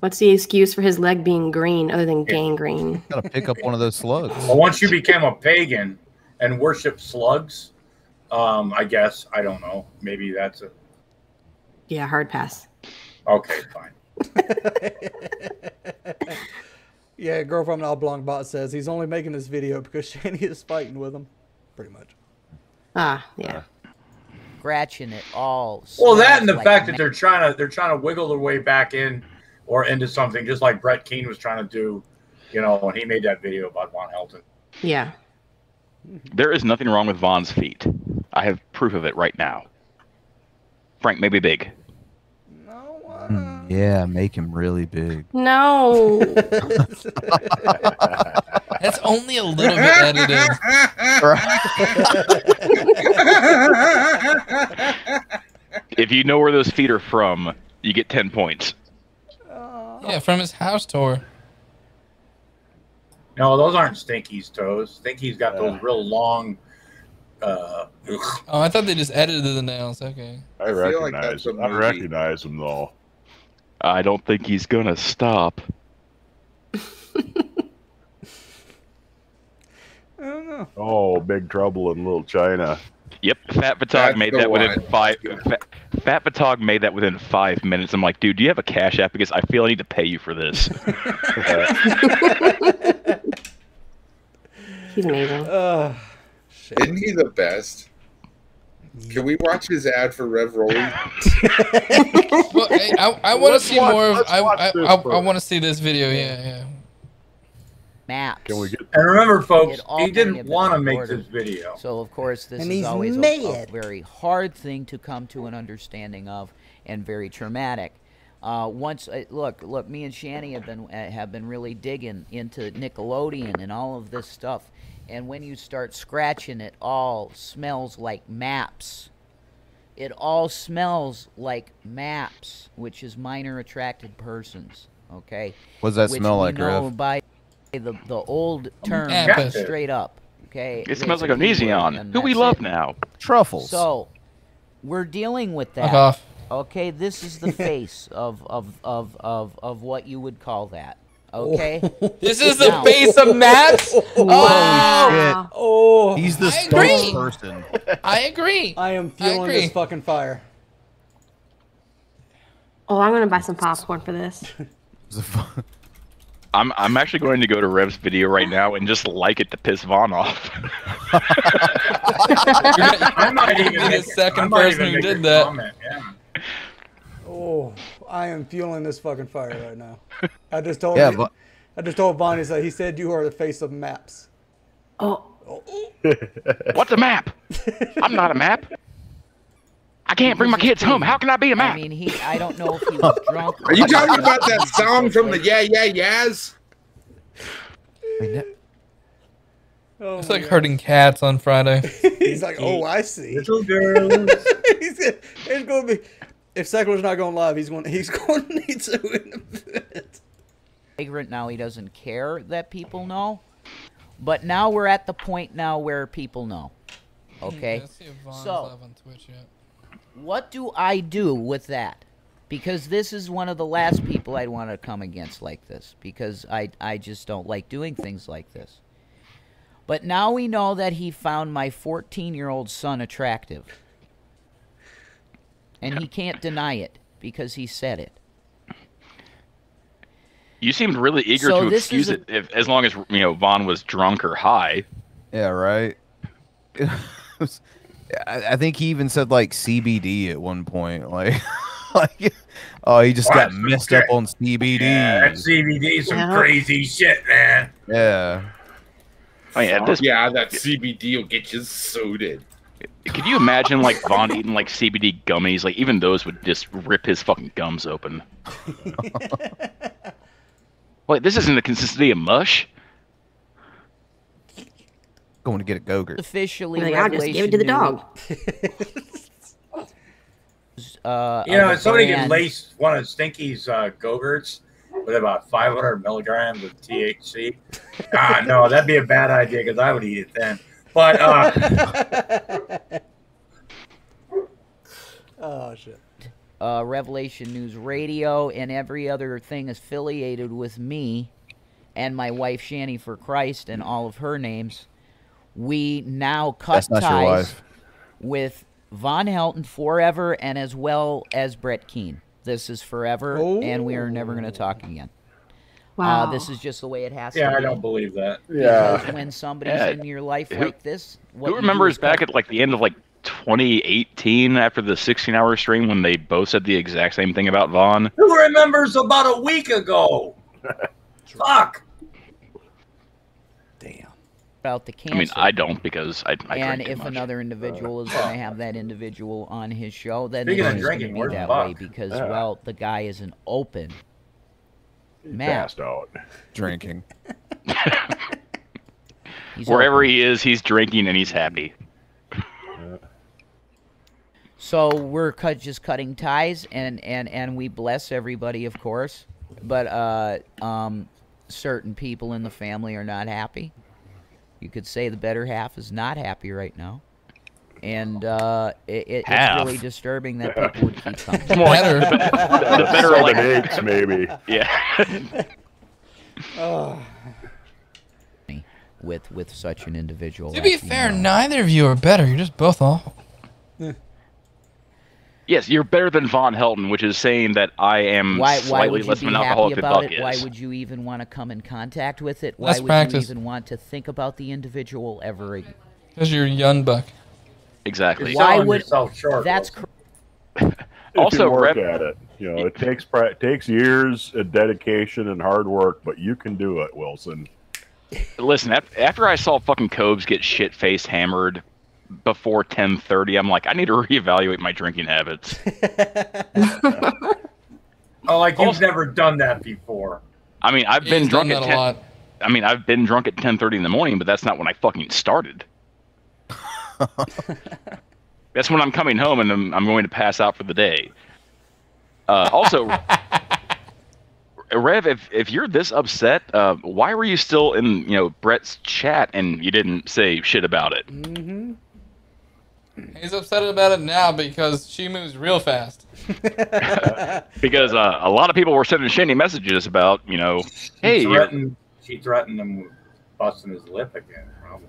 what's the excuse for his leg being green other than gangrene? Gotta pick up one of those slugs. Well, once you became a pagan and worship slugs, I guess I don't know. Maybe that's a yeah, hard pass. Okay, fine. Yeah, Girl from an Oblong Bot says he's only making this video because Shanny is fighting with him. Pretty much. Ah, yeah. Scratching it all. Well, that and the fact that they're trying to wiggle their way back in or into something, just like Brett Keane was trying to do, you know, when he made that video about Von Helton. Yeah. There is nothing wrong with Von's feet. I have proof of it right now. Frank, maybe big. No. Yeah, make him really big. No. That's only a little bit edited. If you know where those feet are from, you get 10 points. Yeah, from his house tour. No, those aren't Stinky's toes. Stinky's got those real long... oh, I thought they just edited the nails. Okay. I recognize him though. I don't think he's gonna stop. I don't know. Oh, Big Trouble in Little China. Yep, Fat Fatog made that within five minutes. I'm like, dude, do you have a Cash App? Because I feel I need to pay you for this. He's amazing. Isn't he the best? Can we watch his ad for Rev Rolling? Well, I want to see more of. I want to see this video. Yeah. Maps. Can we get and remember, folks, he didn't want to make this video. So of course, this is always a very hard thing to come to an understanding of, and very traumatic. Look. Me and Shanny have been really digging into Nickelodeon and all of this stuff. And when you start scratching, it all smells like maps. It all smells like MAPS, which is minor attracted persons. Okay. What does that smell like, Griff? By the old term, straight up. Okay. It smells like Onision, who we love now. Truffles. So we're dealing with that. Okay, this is the face of what you would call that. Okay. This is the face of Matt. Oh, oh, he's the spokesperson. I agree. I am fueling this fucking fire. Oh, I'm gonna buy some popcorn for this. I'm actually going to go to Rev's video right now and just like it to piss Vaughn off. I'm not even the second person who did that. Comment, yeah. Oh, I am fueling this fucking fire right now. I just told Bonnie that he said you are the face of maps. Oh. What's a map? I'm not a map. I can't bring my kids home. How can I be a map? I mean, I don't know if he was drunk. Are you talking about that song from the Yeah Yeah Yeahs? Oh, it's like herding cats on Friday. He's like, oh, I see. Little girls. It's gonna be. If Sackler's not going live, he's going to need to in a bit. Ignorant now, he doesn't care that people know. But now we're at the point now where people know. Okay. I see if Vaughn's live on Twitch yet. What do I do with that? Because this is one of the last people I'd want to come against like this. Because I just don't like doing things like this. But now we know that he found my 14-year-old son attractive. And he can't deny it because he said it. You seemed really eager to excuse it, as long as Vaughn was drunk or high. Yeah, right. I think he even said like CBD at one point. Like, oh, he just got messed up on CBD. Yeah, that CBD's some crazy shit, man. Yeah. Oh, yeah, that CBD will get you suited. Could you imagine, like, Vaughn eating, like, CBD gummies? Like, even those would just rip his fucking gums open. Wait, this isn't the consistency of mush. Going to get a go-gurt. Officially, like, I'll just give it to the dog. You know, if somebody can lace one of Stinky's go-gurts with about 500 milligrams of THC. No, that'd be a bad idea because I would eat it then. But, oh, shit. Revelation News Radio and every other thing affiliated with me and my wife, Shanny for Christ, and all of her names. We now cut ties with Von Helton forever and as well as Brett Keane. This is forever, and we are never going to talk again. Wow. This is just the way it has to be. Yeah, I don't believe that. Yeah. Because when somebody's in your life like this... Who remembers back at like the end of like 2018 after the 16-hour stream when they both said the exact same thing about Vaughn? Who remembers about a week ago? Fuck! Damn. About the cancer. I mean, I don't because I and drink too much. Another individual is going to have that individual on his show, then it's going to be that way because, well, the guy isn't open... Passed out. Drinking. Wherever he is, he's drinking and he's happy. So we're just cutting ties, and we bless everybody, of course. But certain people in the family are not happy. You could say the better half is not happy right now. And it's really disturbing that people would keep coming. The better like eggs, maybe. Yeah. With such an individual. To be fair, neither of you are better. You're just both awful. Yes, you're better than Von Helton, which is saying that I am slightly less of an alcoholic than Buck is. Why would you even want to come in contact with it? Why would you even want to think about the individual ever again? Because you're a young buck. Exactly. Why would that's also work at it? You know, it takes years of dedication and hard work, but you can do it, Wilson. Listen, after I saw fucking Cobes get shit faced hammered before 10:30, I'm like, I need to reevaluate my drinking habits. Oh, like you've never done that before. I mean, I've been drunk at 10. I mean, I've been drunk at 10:30 in the morning, but that's not when I fucking started. That's when I'm coming home and I'm going to pass out for the day. Also, Rev, if you're this upset, why were you still in Brett's chat and you didn't say shit about it? Mm-hmm. He's upset about it now because she moves real fast. Because a lot of people were sending Shanny messages about, hey, she threatened him with busting his lip again, probably.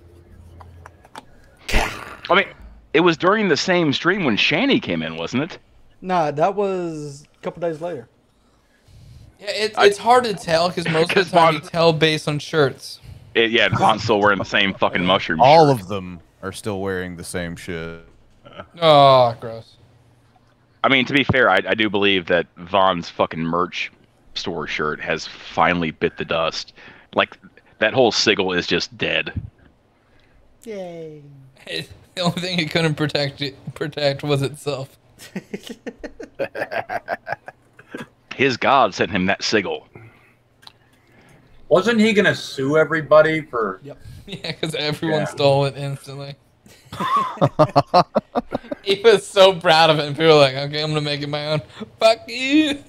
I mean, it was during the same stream when Shanny came in, wasn't it? Nah, that was a couple days later. Yeah, it's hard to tell because most of the time you tell based on shirts. Yeah, Vaughn's still wearing the same fucking mushroom shirt. All of them are still wearing the same shit. Oh, gross. I mean, to be fair, I do believe that Vaughn's fucking merch store shirt has finally bit the dust. Like, that whole sigil is just dead. Yay. The only thing it couldn't protect was itself. His God sent him that sigil. Wasn't he going to sue everybody for... Yep. Yeah, because everyone stole it instantly. He was so proud of it, and people were like, okay, I'm going to make it my own. Fuck you!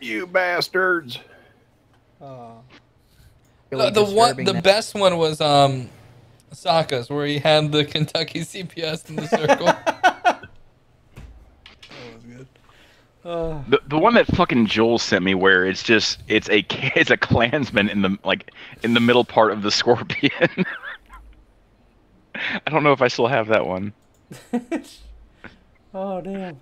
You bastards! Oh. Really the best one was Saka's, where he had the Kentucky CPS in the circle. That was good. The one that fucking Joel sent me, where it's just it's a Klansman in the middle part of the scorpion. I don't know if I still have that one. Oh damn.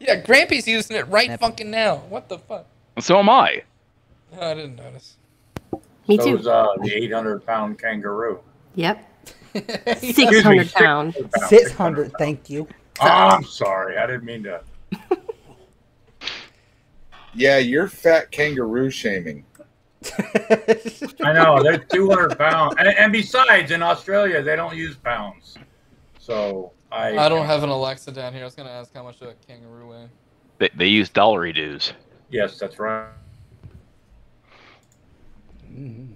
Yeah, Grampy's using it right fucking now. What the fuck? So am I. Oh, I didn't notice. Me too. So was, the 800-pound kangaroo. Yep. 600 pounds. 600. Thank you. Oh, I'm sorry. I didn't mean to. Yeah, you're fat kangaroo shaming. I know. They're 200 pounds, and besides, in Australia they don't use pounds. So I don't have an Alexa down here. I was gonna ask how much a kangaroo weighs. They use dollary dues. Yes, that's right. Mm-hmm.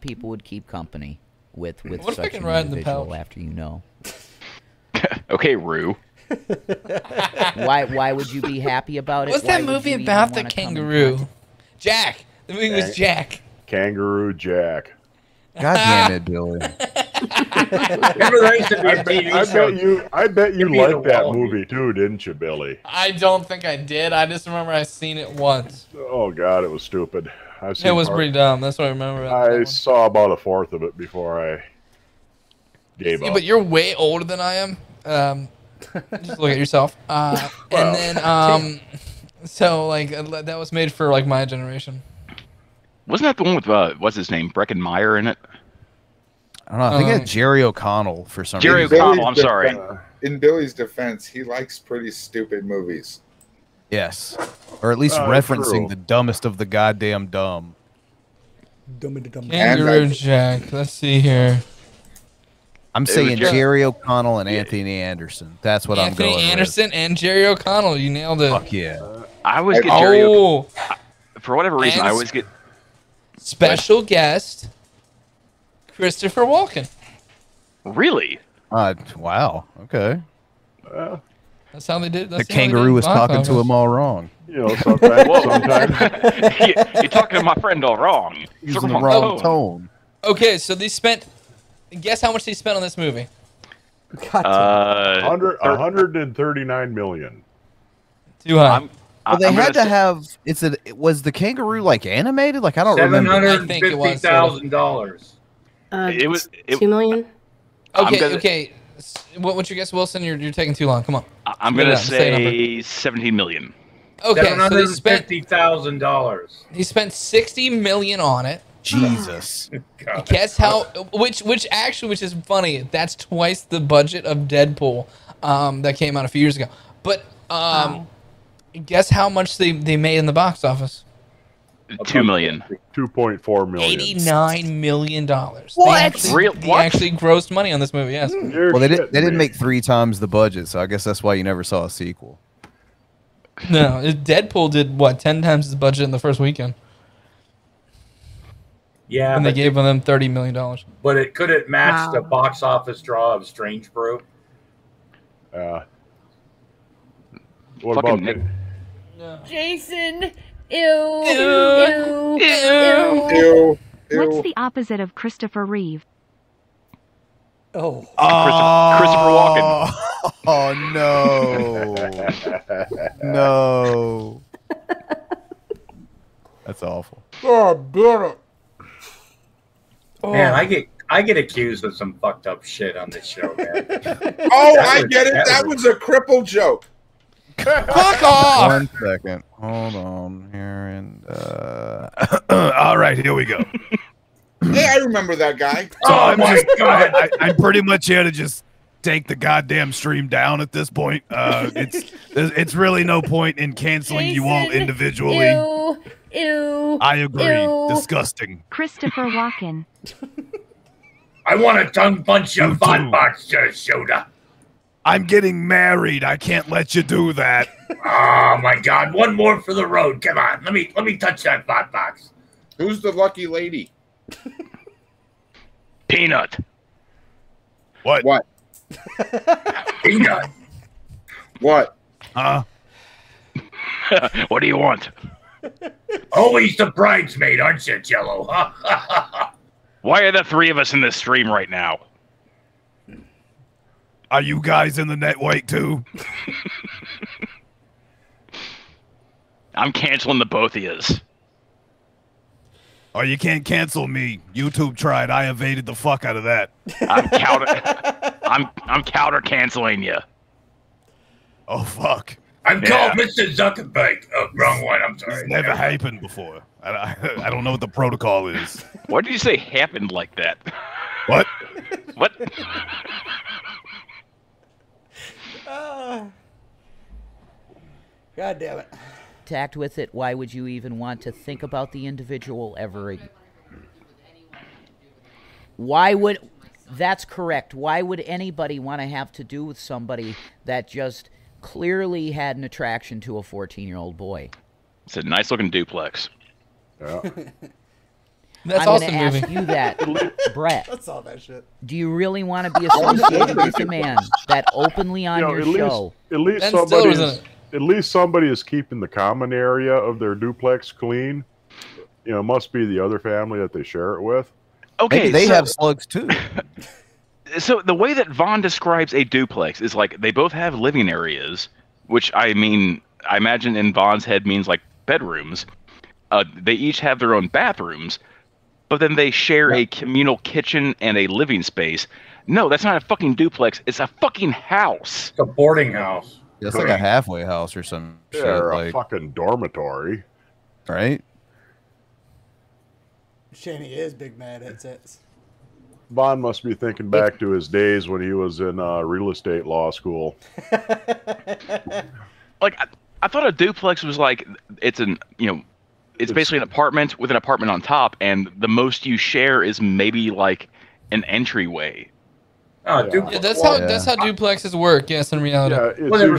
People would keep company with what such an individual after okay, Rue. Why would you be happy about it? What's that movie about the kangaroo? Jack. The movie was Jack. Kangaroo Jack. God damn it, Billy. I bet you liked that movie too, didn't you, Billy? I don't think I did. I just remember I seen it once. Oh God, it was stupid. It was pretty dumb. That's what I remember. I saw about 1/4 of it before I gave up. But you're way older than I am. Just look at yourself. And then, so like that was made for like my generation. Wasn't that the one with what's his name, Breckenmeyer in it? I don't know. I think it's Jerry O'Connell for some reason. Jerry O'Connell. I'm sorry. In Billy's defense, he likes pretty stupid movies. Yes, or at least referencing the dumbest of the goddamn dumb. Kangaroo Jack. Let's see here. I'm saying Jerry O'Connell and Anthony Anderson. That's what I'm going with. Anthony Anderson and Jerry O'Connell. You nailed it. Fuck yeah. I always get Jerry O'Connell. For whatever reason, I always get... Special guest, Christopher Walken. Really? Wow. Okay. That's how they did. The kangaroo was talking to him all wrong. You know, sometimes. You're talking to my friend all wrong. Using the wrong tone. Okay, so they spent... Guess how much they spent on this movie? $139 million. Too high. Well, they had to have. Was the kangaroo like animated? Like I don't remember. $750,000. It was $2 million. Okay, okay. What's your guess, Wilson? You're taking too long. Come on. I'm gonna say $70 million. Okay, $750,000. He spent $60 million on it. Jesus. God. Guess how? Which is funny. That's twice the budget of Deadpool, that came out a few years ago. But guess how much they made in the box office? $2 million. $2.4 million. $89 million. What? They actually grossed money on this movie. Yes. Well, they didn't make 3 times the budget, so I guess that's why you never saw a sequel. No, Deadpool did what 10 times the budget in the first weekend. Yeah. And they gave them $30 million. But it could have matched the box office draw of Strange Brew. What about Nick? No. Jason, ew, ew, ew, ew, ew, ew. What's the opposite of Christopher Reeve? Oh, Christopher Walken. Oh no, no, that's awful. God damn it. Oh. Man, I get accused of some fucked up shit on this show, man. Oh, I get it. That was a cripple joke. Fuck off! 1 second. Hold on here and all right, here we go. Yeah, I remember that guy. So oh my god! I'm pretty much here to just take the goddamn stream down at this point. It's really no point in canceling Jason, you all individually. Ew, ew. I agree. Ew. Disgusting. Christopher Walken. I want to tongue punch your butt monster, Soda. I'm getting married. I can't let you do that. Oh my god! One more for the road. Come on. Let me touch that bot box. Who's the lucky lady? Peanut. What? What? Peanut. What? Huh? What do you want? Always the bridesmaid, aren't you, Jello? Why are the three of us in this stream right now? Are you guys in the net white too? I'm canceling the both of yous. Oh, you can't cancel me. YouTube tried. I evaded the fuck out of that. I'm counter. I'm counter canceling you. Oh fuck! I'm called Mr. Zuckerberg. Oh, wrong one. I'm sorry. It's never happened before. I don't know what the protocol is. Why did you say happened like that? What? What? God damn it. Contact with it, why would you even want to think about the individual ever? Why would, that's correct, why would anybody want to have to do with somebody that just clearly had an attraction to a 14-year-old boy? It's a nice looking duplex. Yeah. That's I'm going to ask you that, Brett. That's all that shit. Do you really want to be associated with a man that openly on your show? At least somebody is keeping the common area of their duplex clean. You know, it must be the other family that they share it with. Okay, maybe they have slugs too. So the way that Vaughn describes a duplex is like they both have living areas, which I mean, I imagine in Vaughn's head means like bedrooms. They each have their own bathrooms, but then they share a communal kitchen and a living space. No, that's not a fucking duplex. It's a fucking house. It's a boarding house. It's like a halfway house or some shit. Or a fucking dormitory. Right? Shanny is big mad headsets. Bond must be thinking back to his days when he was in real estate law school. Like, I thought a duplex was like, it's an, you know, it's basically an apartment with an apartment on top, and the most you share is maybe like an entryway. Yeah, that's how duplexes work. Yes, in reality. Yeah, well, they're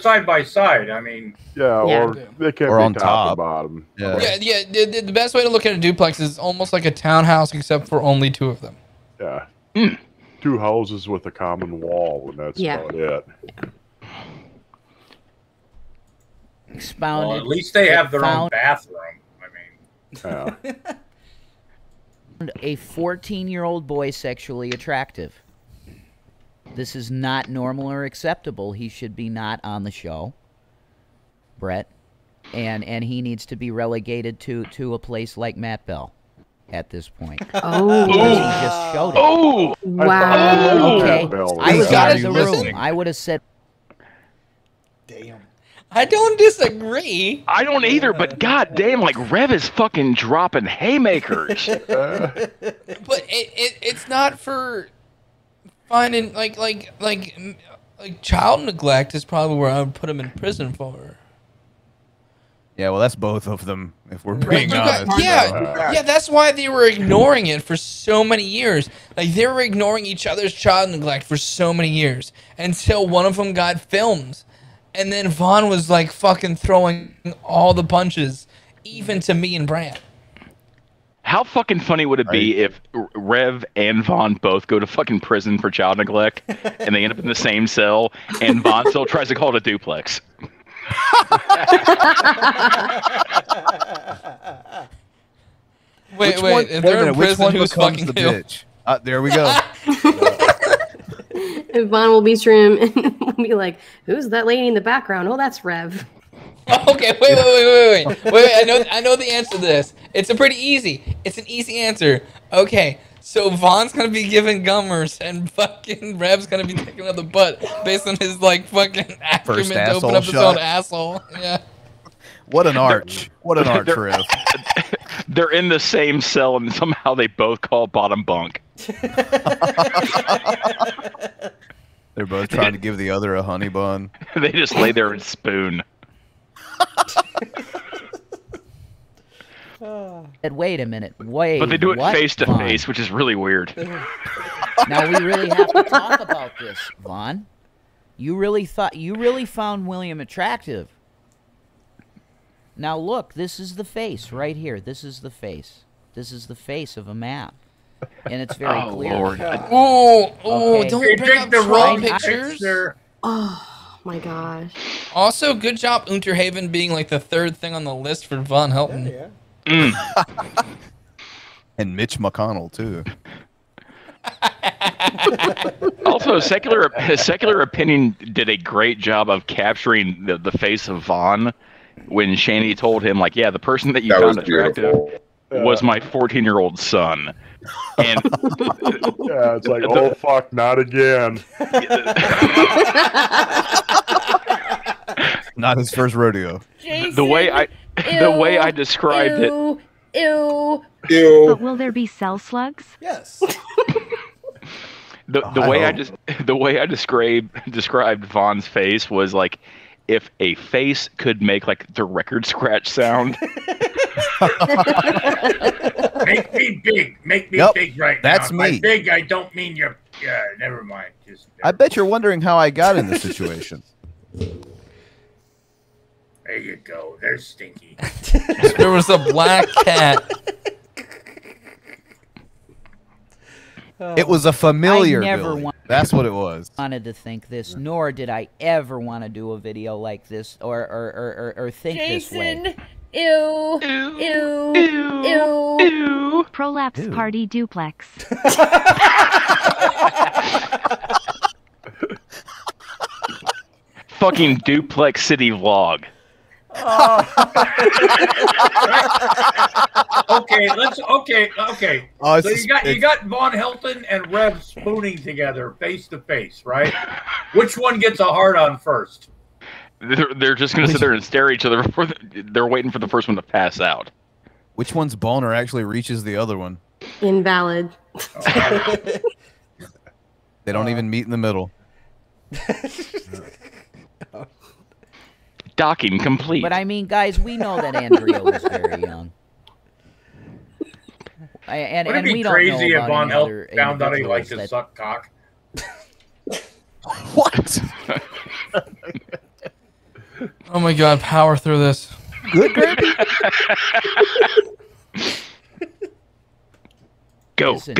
side by side. I mean, they can be on top and bottom. Yeah, the best way to look at a duplex is almost like a townhouse, except for only two of them. Yeah, two houses with a common wall, and that's about it. Expounded. Well, at least they have their own bathroom. I mean, a 14-year-old boy sexually attractive. This is not normal or acceptable. He should be not on the show, Brett, and he needs to be relegated to a place like Matt Bell at this point. Oh, he just showed it. Oh, wow. Okay, I was out of the room. I would have said, "Damn." I don't disagree. I don't either, but goddamn, like Rev is fucking dropping haymakers. But it's not for. Finding like child neglect is probably where I would put him in prison for. Yeah, well, that's both of them. If we're being honest, yeah, that's why they were ignoring it for so many years. Like they were ignoring each other's child neglect for so many years until one of them got filmed, and then Vaughn was like fucking throwing all the punches, even to me and Brant. How fucking funny would it be if Rev and Vaughn both go to fucking prison for child neglect, and they end up in the same cell, and Vaughn still tries to call it a duplex? wait, is there a prison who's fucking the bitch? There we go. And Vaughn will be stream and will be like, who's that lady in the background? Oh, that's Rev. Okay, wait. I know the answer to this. It's a pretty easy. It's an easy answer. Okay, so Vaughn's gonna be giving gummers, and fucking Rev's gonna be taking out the butt based on his like fucking acumen to open up his own asshole. Yeah. What an arch! What an arch, Rev. They're in the same cell, and somehow they both call bottom bunk. They're both trying to give the other a honey bun. They just lay there and spoon. And wait a minute, wait. But they do it face to face, which is really weird. Now we really have to talk about this, Vaughn. You really found William attractive. Now look, this is the face right here. This is the face. This is the face of a man. And it's very clear. Lord. Okay. Don't bring up the wrong pictures. My gosh. Also, good job Unterhaven being like the third thing on the list for Von Helton. Yeah. Mm. And Mitch McConnell too. Also, secular opinion did a great job of capturing the face of Von when Shanny told him like, yeah, the person that you found attractive was my 14-year-old son. And yeah, it's like, oh fuck, not again. Not his first rodeo. Jason, the way I described it. Ew. Ew. But will there be cell slugs? Yes. the way I described Vaughn's face was like, if a face could make like the record scratch sound. Make me big. Make me big right now. That's me. By big, I don't mean your... Yeah, never mind. I bet you're wondering how I got in this situation. There you go. There's Stinky. There was a black cat. It was a familiar building. That's what it was. I wanted to think this, nor did I ever want to do a video like this or think Jason. This way. Ew. Ew. Ew. Ew. Ew. Ew. Prolapse ew. Party duplex. Fucking duplex city vlog. Okay, let's. Okay. So you got Von Helton and Rev spooning together face to face, right? Which one gets a hard on first? They're just gonna sit there and stare at each other before they're waiting for the first one to pass out. Which one's boner actually reaches the other one? Invalid. Oh. They don't even meet in the middle. Docking complete. But I mean, guys, we know that Andrea was very young. Wouldn't it be crazy if Von Helton found out he likes to suck cock? What? Oh my God! Power through this. Good baby. Go! Hit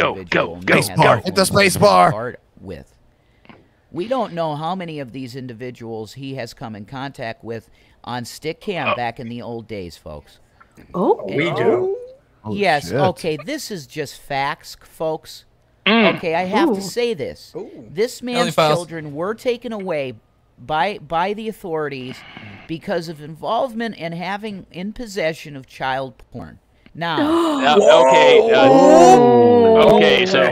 the space bar. With. We don't know how many of these individuals he has come in contact with on stick cam back in the old days, folks. Oh, we do. Oh, yes. Shit. Okay, this is just facts, folks. Mm. Okay, I have to say this. Ooh. This man's children were taken away by the authorities because of involvement and having in possession of child porn. Now, okay, so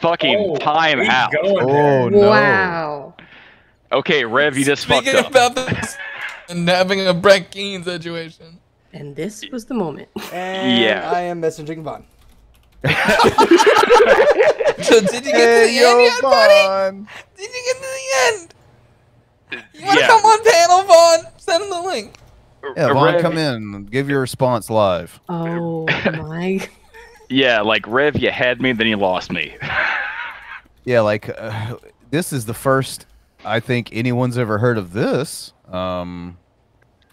fucking time out. Oh, no. Wow. Okay, Rev, you just fucked up. Speaking about this and having a Brett Keane situation. And this was the moment. And yeah. I am messaging Vaughn. So did you get to the end yet, buddy? Did you get to the end? You want to come on panel, Vaughn? Send him the link. Yeah, Vaughn, come in and give your response live. Oh, my. Yeah, like, Rev, you had me, then you lost me. Yeah, like, this is the first I think anyone's ever heard of this.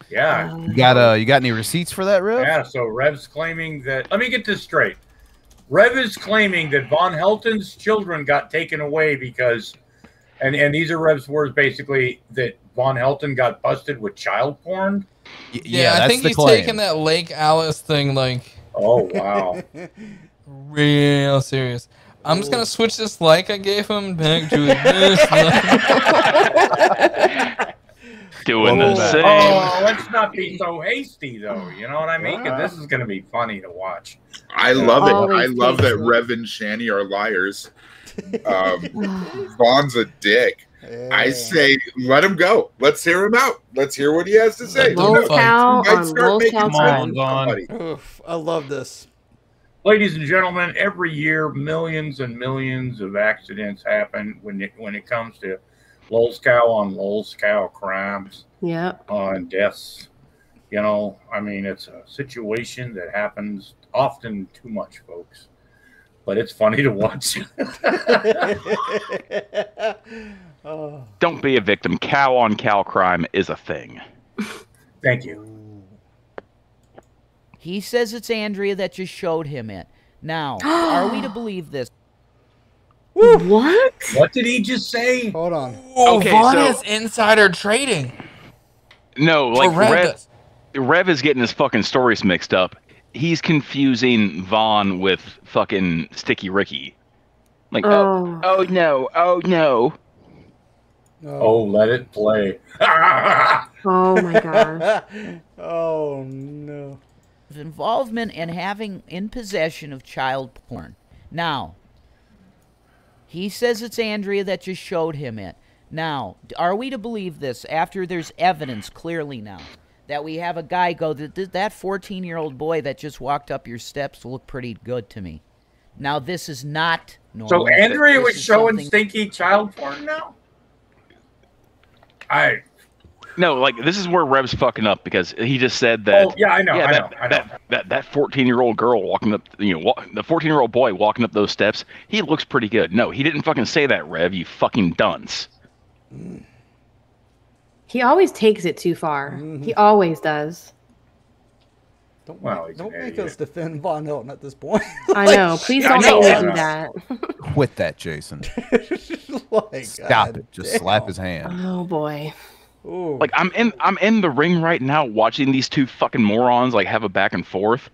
Yeah. You got any receipts for that, Rev? Yeah, so Rev's claiming that, let me get this straight. Rev is claiming that Von Helton's children got taken away because, and these are Rev's words basically, that Von Helton got busted with child porn. Yeah, that's I think he's taking that Lake Alice thing like. Oh, wow. Real serious. I'm just going to switch this like I gave him back to this. Doing the same. Oh, let's not be so hasty, though. You know what I mean? Wow. This is going to be funny to watch. I love it. I love that Rev and Shanny are liars. Von's a dick. Yeah. I say, let him go. Let's hear him out. Let's hear what he has to say. I love this. Ladies and gentlemen, every year, millions and millions of accidents happen when it comes to lol's cow crimes, and deaths. You know, I mean, it's a situation that happens often too much, folks. But it's funny to watch. Don't be a victim. Cow on cow crime is a thing. Thank you. He says it's Andrea that just showed him it. Now, are we to believe this? What? What did he just say? Hold on. Okay, Vaughn is insider trading. No, like Rev is getting his fucking stories mixed up. He's confusing Vaughn with fucking Sticky Ricky. Like, oh, let it play. Oh my gosh. Oh no. Involvement in having in possession of child porn. Now, he says it's Andrea that just showed him it. Now, are we to believe this after there's evidence clearly now? That we have a guy go, that 14-year-old boy that just walked up your steps looked pretty good to me. Now, this is not normal. So Andrea was showing stinky child porn now? No, like, this is where Rev's fucking up because he just said that. Oh, yeah, I know. Yeah, that 14-year-old girl walking up, you know, the 14-year-old boy walking up those steps, he looks pretty good. No, he didn't fucking say that, Rev, you fucking dunce. Mm. He always takes it too far. Mm-hmm. He always does. Don't make us defend Von Helton at this point. Like, I know. Please don't make me do that. Quit that, Jason. Like, stop it. Just slap his hand. Oh boy. Ooh. Like I'm in the ring right now, watching these two fucking morons like have a back and forth.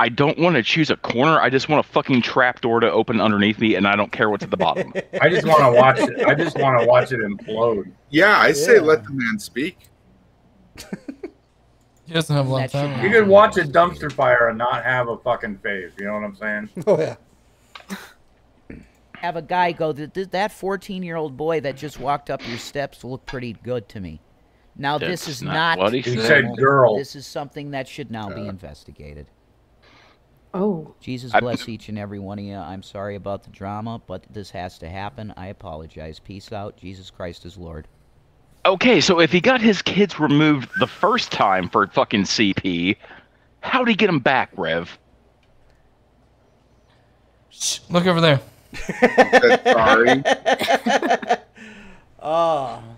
I don't want to choose a corner. I just want a fucking trap door to open underneath me, and I don't care what's at the bottom. I just want to watch it. I just want to watch it implode. Yeah, I say let the man speak. He doesn't have a long time. You can watch a dumpster fire and not have a fucking phase. You know what I'm saying? Oh, yeah. Have a guy go, that 14-year-old boy that just walked up your steps looked pretty good to me. Now, this is not... He said girl. This is something that should now be investigated. Oh, Jesus bless each and every one of you. I'm sorry about the drama, but this has to happen. I apologize. Peace out. Jesus Christ is Lord. Okay, so if he got his kids removed the first time for fucking CP, how'd he get them back, Rev? Shh, look over there. Sorry. R.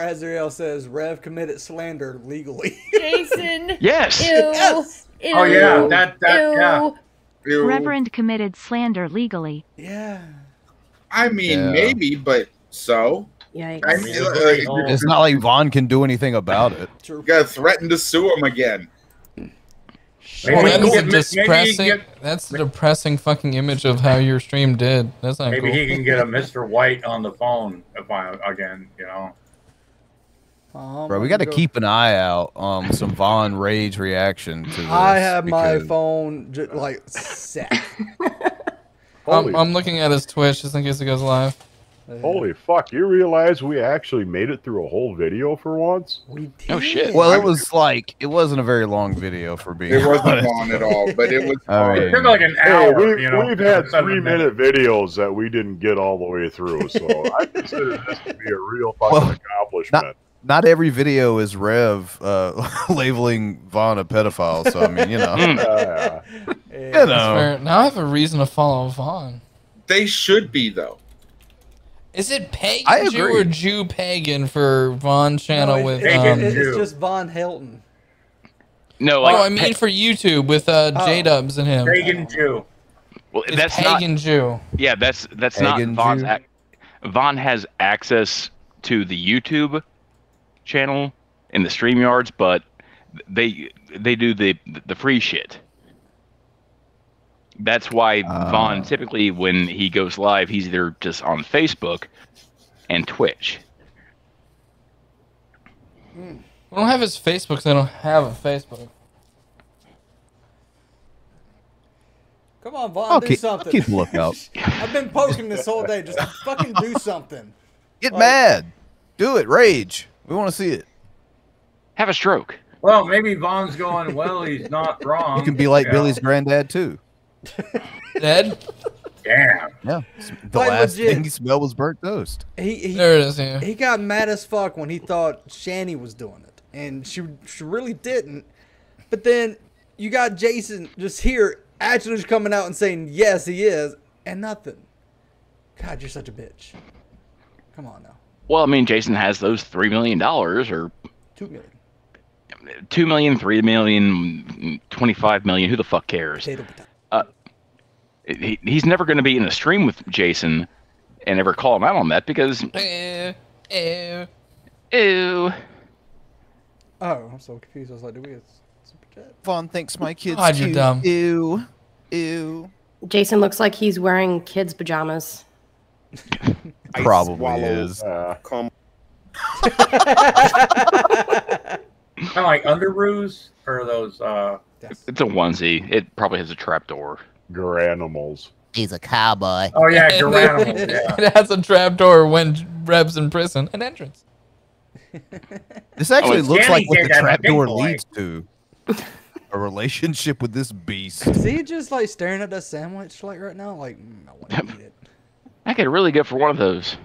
Azrael says, Rev committed slander legally. Jason. Yes. Ew. Yes. Ew. Oh, yeah. Yeah. Reverend committed slander legally. Yeah. I mean, maybe, but so? Yikes. I mean, it's not like Vaughn can do anything about it. You gotta threaten to sue him again. Well, that's a depressing fucking image of how your stream did. That's not cool. Maybe he can get a Mr. White on the phone again, you know. Bro, we got to keep an eye out on some Vaughn rage reaction to this. I have my phone like set. I'm looking at his Twitch just in case it goes live. Holy fuck! You realize we actually made it through a whole video for once? We did. Oh shit! Well, it was like it wasn't a very long video for being. It wasn't long at all, but it was. It took like an hour. We've had 3-minute videos that we didn't get all the way through, so I consider this to be a real fucking accomplishment. Not every video is Rev labeling Vaughn a pedophile, so I mean, you know. You know. Now I have a reason to follow Vaughn. They should be, though. Is it Pagan Jew or Jew Pagan for Vaughn channel? No, it's just Von Helton. No, like, oh, I mean for YouTube with J-Dubs and him. Pagan Jew. Well, it's that's Pagan Jew. Yeah, that's Pagan not Von's. Von has access to the YouTube channel and the StreamYards, but they do the free shit. That's why Von typically, when he goes live, he's either just on Facebook and Twitch. Hmm. I don't have his Facebook, so I don't have a Facebook. Come on, Von, do something. I'll keep a lookout. I've been poking this whole day. Just fucking do something. Get mad. Do it. Rage. We want to see it. Have a stroke. Well, maybe Von's going, well, he's not wrong. You can be like Billy's granddad, too. Ed? Damn. Yeah. The like last legit. Thing he smelled was burnt toast. He there it is. Yeah. He got mad as fuck when he thought Shanny was doing it. And she really didn't. But then you got Jason just here actually just coming out and saying, yes, he is, and nothing. God, you're such a bitch. Come on now. Well, I mean, Jason has those $3 million or $2 million. $2 million, $3 million, $25 million, who the fuck cares? He's never going to be in a stream with Jason and ever call him out on that because... Ew. Oh, I'm so confused. I was like, do we get super chat? Von thinks my kid's cute. You're dumb. Ew. Ew. Jason looks like he's wearing kids' pajamas. Probably is. Kind of like underoos or those... It's a onesie. It probably has a trapdoor. Garanimals. He's a cowboy. Oh, yeah, Garanimals. Yeah. It has a trapdoor when Reb's in prison. An entrance. This actually looks like what the trapdoor leads to. A relationship with this beast. Is he just like staring at that sandwich like right now? Like, I want to eat it. I could really go for one of those.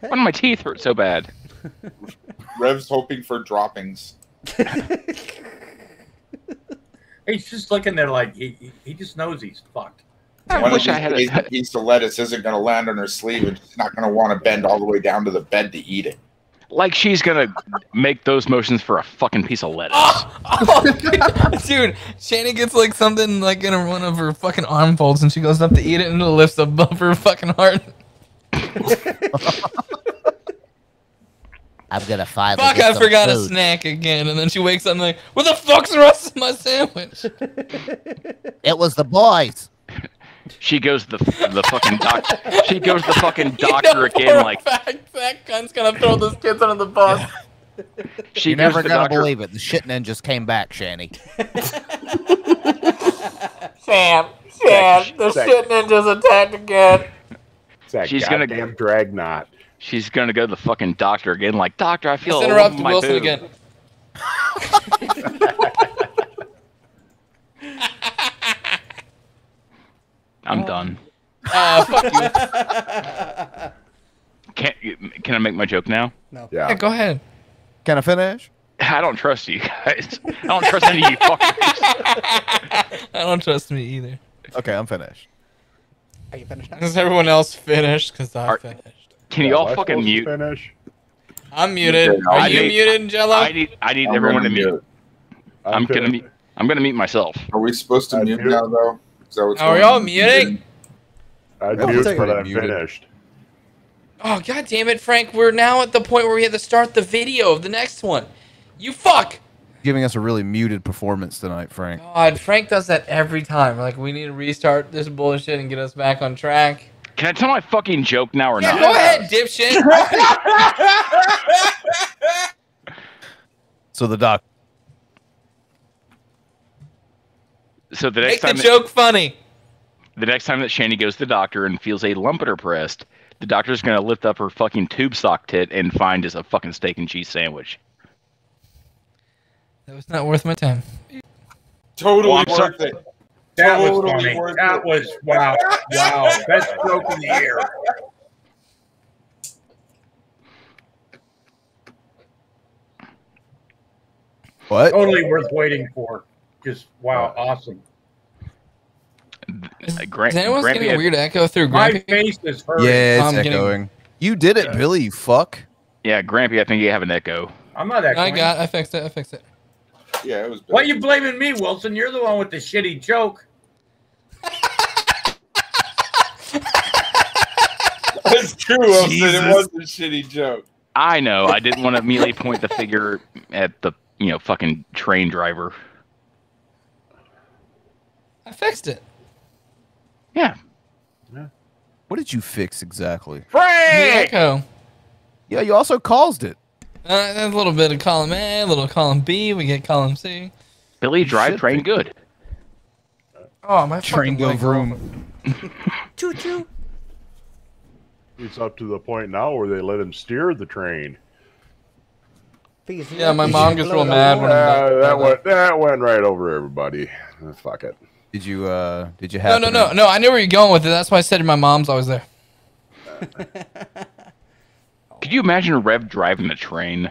Hey. One of my teeth hurt so bad. Rev's hoping for droppings. He's just looking there like he just knows he's fucked. I wish I had a piece of lettuce isn't going to land on her sleeve and she's not going to want to bend all the way down to the bed to eat it. Like she's going to make those motions for a fucking piece of lettuce. Dude, Shanny gets like something like in one of her fucking arm folds and she goes up to eat it and it lifts above her fucking heart. I'm gonna finally fuck, I forgot a snack again. And then she wakes up and like, where the fuck's the rest of my sandwich? It was the boys. She goes to the fucking doctor. She goes to the fucking doctor again. Like, that gun's gonna throw those kids under the bus. You're never gonna believe it. The shit ninjas came back, Shanny. Sam, the shit ninjas attacked again. It's that goddamn drag knot. She's gonna go to the fucking doctor again. Like, doctor, I feel a lump in my boob. Again. I'm done. Fuck you. Can I make my joke now? No. Yeah. Hey, go ahead. Can I finish? I don't trust you guys. I don't trust any of you fuckers. I don't trust me either. Okay, I'm finished. Are you finished now? Is everyone else finished? Because I'm finished. Can you all fucking mute? Finish? I'm muted. Are you muted, Jello? I need everyone to mute. I'm gonna mute myself. Are we supposed to mute now, though? Is that what's going on? Are we all muting? I mute, but I'm finished. Oh, god damn it, Frank! We're now at the point where we have to start the video of the next one. You fuck! Giving us a really muted performance tonight, Frank. God, Frank does that every time. Like, we need to restart this bullshit and get us back on track. Can I tell my fucking joke now or not? Go ahead, dipshit. So the next time make the joke funny. The next time that Shanny goes to the doctor and feels a lump in her breast, the doctor's gonna lift up her fucking tube sock tit and find just a fucking steak and cheese sandwich. That was not worth my time. Totally worth it. That was funny. That was, wow. Wow. Best joke in the year. What? Totally worth waiting for. Just, wow. Awesome. Is anyone getting a weird echo through Grampy? My face is hurting. Yeah, it's echoing. You did it, Billy, you fuck. Yeah, Grampy, I think you have an echo. I'm not echoing. I fixed it. Yeah, it was bad. Why are you blaming me, Wilson? You're the one with the shitty joke. That's true, Wilson. Jesus. It was a shitty joke. I know. I didn't want to immediately point the finger at the, you know, fucking train driver. I fixed it. Yeah. Yeah. What did you fix exactly? Frank! Yeah, you also caused it. A little bit of column A, a little column B, we get column C. Billy, drive train good. Oh, my train go vroom. Choo choo. It's up to the point now where they let him steer the train. Yeah, my mom gets real mad when that went right over everybody. Fuck it. Did you have? No. I knew where you're going with it. That's why I said my mom's always there. Could you imagine Rev driving a train?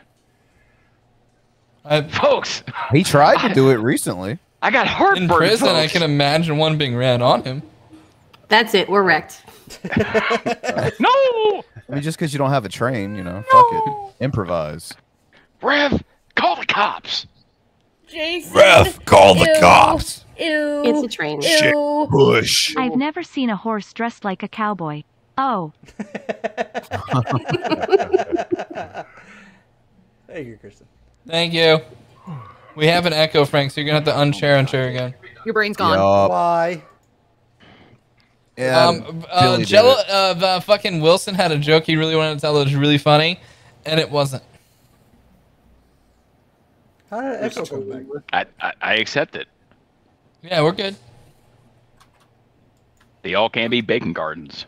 Folks! He tried to do it recently. I got heartburn, in prison, folks. I can imagine one being ran on him. That's it. We're wrecked. No! I mean, just because you don't have a train, you know, fuck it. Improvise. Rev, call the cops! Jason. Rev, call the cops! Ew. It's a train. Shit. Push. I've never seen a horse dressed like a cowboy. Oh. Thank you, Kristen. Thank you. We have an echo, Frank, so you're going to have to unshare again. Your brain's gone. Yup. Why? Yeah, fucking Wilson had a joke he really wanted to tell that was really funny, and it wasn't. How did echo come back? I accept it. Yeah, we're good. They all can be bacon gardens.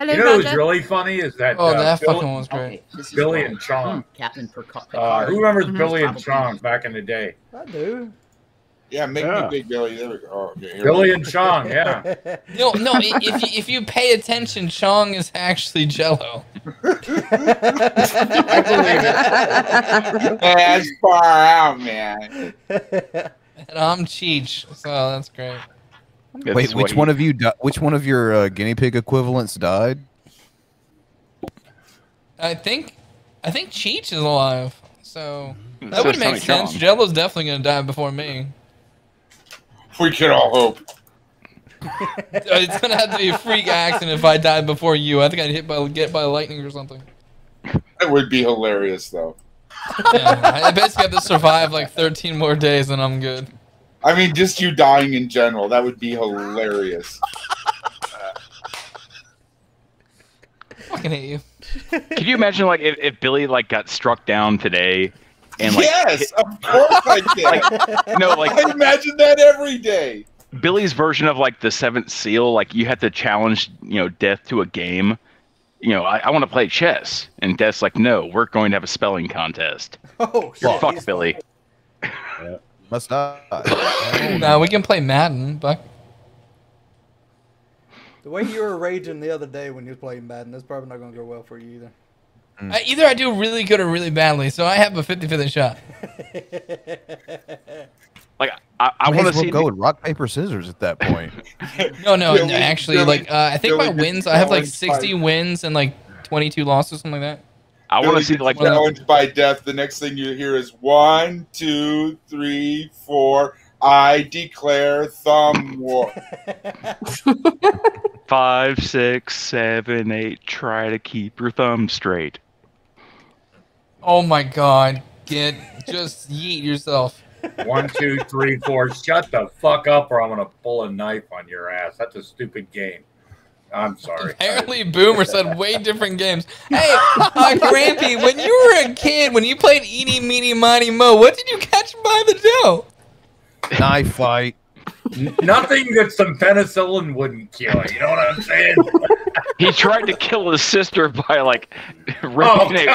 Hello, you know what's really funny is that that fucking one's great. Billy and Chong. Captain who remembers Billy and Chong back in the day? I do. Yeah, make me big Billy. Billy and Chong, yeah. No, if you pay attention, Chong is actually Jell-O. I believe it. That's far out, man. And I'm Cheech, so that's great. Wait, which one of your guinea pig equivalents died? I think Cheech is alive, so that would make sense. Jello's definitely gonna die before me. We can all hope. It's gonna have to be a freak accident if I died before you. I think I'd get hit by lightning or something. That would be hilarious, though. Yeah, I basically have to survive like 13 more days, and I'm good. I mean, just you dying in general. That would be hilarious. Fucking hate you. Could you imagine, like, if Billy, like, got struck down today? And, like, yes, of course I can. Like, no, like, I imagine that every day. Billy's version of, like, the Seventh Seal, like, you have to challenge, you know, Death to a game. You know, I want to play chess. And Death's like, no, we're going to have a spelling contest. Oh, shit. Well, fuck Billy. Yeah. Must not. No, we can play Madden, but the way you were raging the other day when you were playing Madden, that's probably not going to go well for you either. Mm. Either I do really good or really badly, so I have a 50-50 shot. Like I want to see go with rock paper scissors at that point. no, actually, like I think my wins, I have like 60 wins and like 22 losses, something like that. I want to see like challenged by Death. The next thing you hear is 1, 2, 3, 4. I declare thumb war. 5, 6, 7, 8. Try to keep your thumb straight. Oh my God! Just yeet yourself. 1, 2, 3, 4. Shut the fuck up, or I'm gonna pull a knife on your ass. That's a stupid game. I'm sorry. Apparently, Boomer said way different games. Hey, Grampy, when you were a kid, when you played Eeny, Meeny, Miny, Moe, what did you catch by the dough? Knife fight. Nothing that some penicillin wouldn't kill. You know what I'm saying? He tried to kill his sister by, like, ripping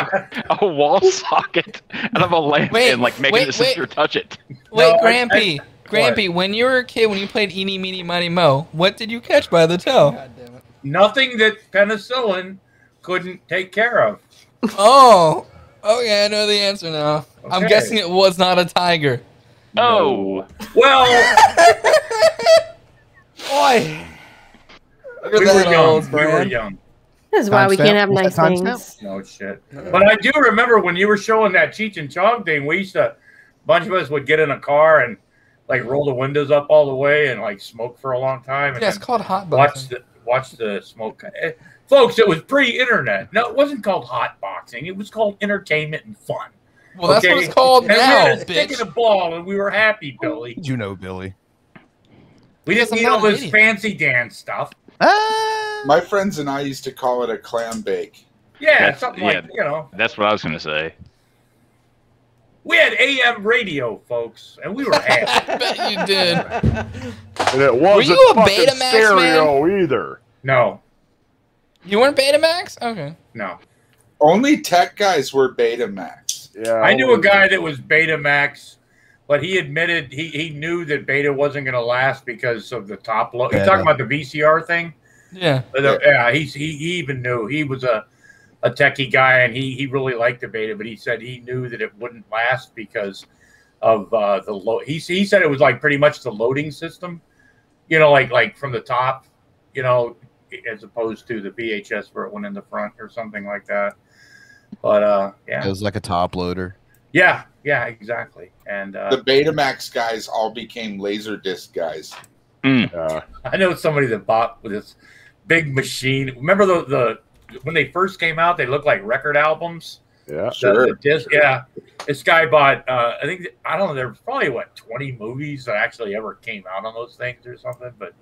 a wall socket out of a lamp and, like, making his sister touch it. Wait, no, Grampy. Grampy, when you were a kid, when you played Eeny, Meeny, Miny, Moe, what did you catch by the dough? God damn it. Nothing that penicillin couldn't take care of. Oh. Okay, I know the answer now. Okay. I'm guessing it was not a tiger. Oh. Well. Boy. We were young. This is why we can't have nice things. No shit. But I do remember when you were showing that Cheech and Chong thing, we used to bunch of us would get in a car and like roll the windows up all the way and like smoke for a long time. And yeah, it's called hot boxing. Watch the smoke. Folks, it was pre-internet. No, it wasn't called hot boxing. It was called entertainment and fun. Well, okay? That's what it's called and now, we had a stick and a ball, and we were happy, Billy. You know, Billy. We didn't need all this fancy dance stuff. My friends and I used to call it a clam bake. Yeah, something like, you know. That's what I was going to say. We had AM radio, folks, and we were happy. I bet you did. And it wasn't fucking stereo either. No. You weren't Betamax? Okay. No. Only tech guys were Betamax. Yeah. I knew a guy that was Betamax, but he admitted he knew that Beta wasn't going to last because of the top load. You're talking about the VCR thing? Yeah. Yeah. He even knew. He was a techie guy, and he really liked the Beta, but he said he knew that it wouldn't last because of the load. He said it was like pretty much the loading system, you know, like from the top, you know, as opposed to the VHS where it went in the front or something like that. But yeah, it was like a top loader. Yeah, yeah, exactly. And the Betamax guys all became LaserDisc guys. Mm. I know somebody that bought with this big machine. Remember the when they first came out, they looked like record albums. Yeah, sure. The disc, yeah, this guy bought. I think I don't know. There was probably what 20 movies that actually ever came out on those things or something, but.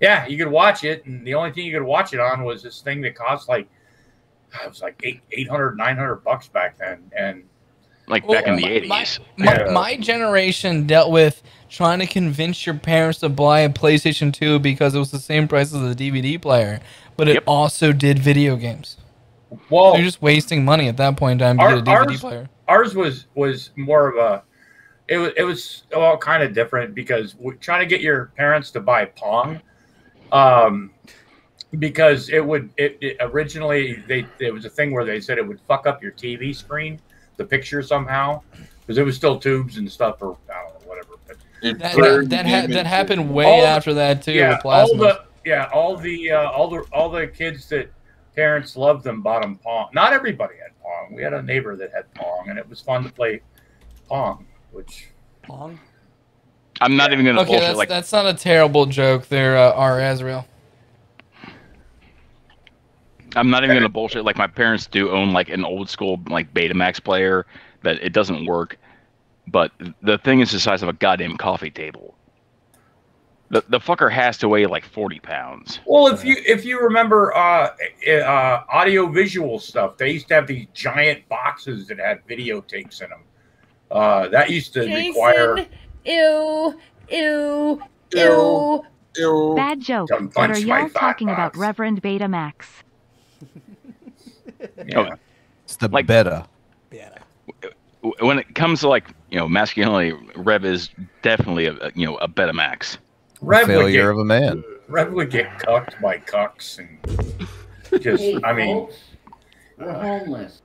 Yeah, you could watch it, and the only thing you could watch it on was this thing that cost like it was like $800, $900 back then, and like back in the '80s. My generation dealt with trying to convince your parents to buy a PlayStation 2 because it was the same price as a DVD player, but it also did video games. Well, so you're just wasting money at that point in time to get a DVD player. Ours was more of a it was all kind of different because we're trying to get your parents to buy Pong. Because it originally it was a thing where they said it would fuck up your TV screen, the picture somehow, because it was still tubes and stuff or I don't know whatever. But that happened way after that too. Yeah, with all the kids that parents loved them bought them Pong. Not everybody had Pong. We had a neighbor that had Pong, and it was fun to play Pong, which Pong. I'm not even going to bullshit. Like that's not a terrible joke there, R. Azrael. I'm not even going to bullshit. Like my parents do own like an old school like Betamax player that it doesn't work, but the thing is the size of a goddamn coffee table. The fucker has to weigh like 40 pounds. Well, if you remember audio visual stuff, they used to have these giant boxes that had videotapes in them. That used to require. Ew, ew, ew, ew. Bad joke. What are y'all talking about, Reverend Betamax? Yeah. It's the like, beta. When it comes to like, you know, masculinity, Rev is definitely a you know, a Betamax. Rev failure of a man. Rev would get cucked by cucks and just hey, I mean we're homeless.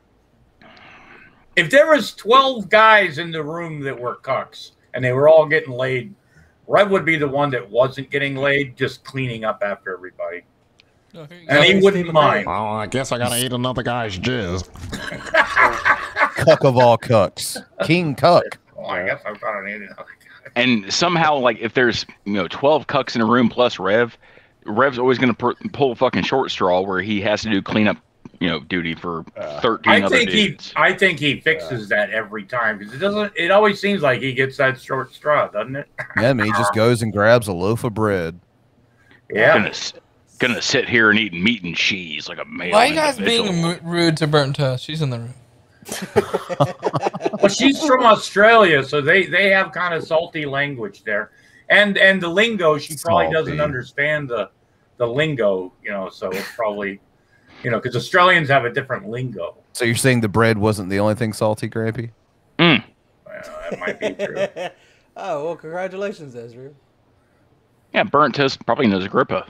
If there was 12 guys in the room that were cucks, and they were all getting laid, Rev would be the one that wasn't getting laid, just cleaning up after everybody. No, and he wouldn't mind. Well, I guess I gotta eat another guy's jizz. Cuck of all cucks. King Cuck. Well, I guess I've gotta eat another guy. And somehow, like, if there's, you know, 12 cucks in a room plus Rev, Rev's always gonna pull fucking short straw where he has to do cleanup, you know, duty for 13 other dudes. I think he fixes that every time because it doesn't. It always seems like he gets that short straw, doesn't it? Yeah, I mean, he just goes and grabs a loaf of bread. Yeah, gonna sit here and eat meat and cheese like a man. Why are you guys being rude to Burnt Toast? She's in the room. Well, she's from Australia, so they have kind of salty language there, and the lingo she probably doesn't understand the lingo, you know. So it's probably. You know, because Australians have a different lingo. So you're saying the bread wasn't the only thing salty, Grampy? Mm. Well, that might be true. Oh, well, congratulations, Ezra. Yeah, Burnt Toast probably knows Agrippa.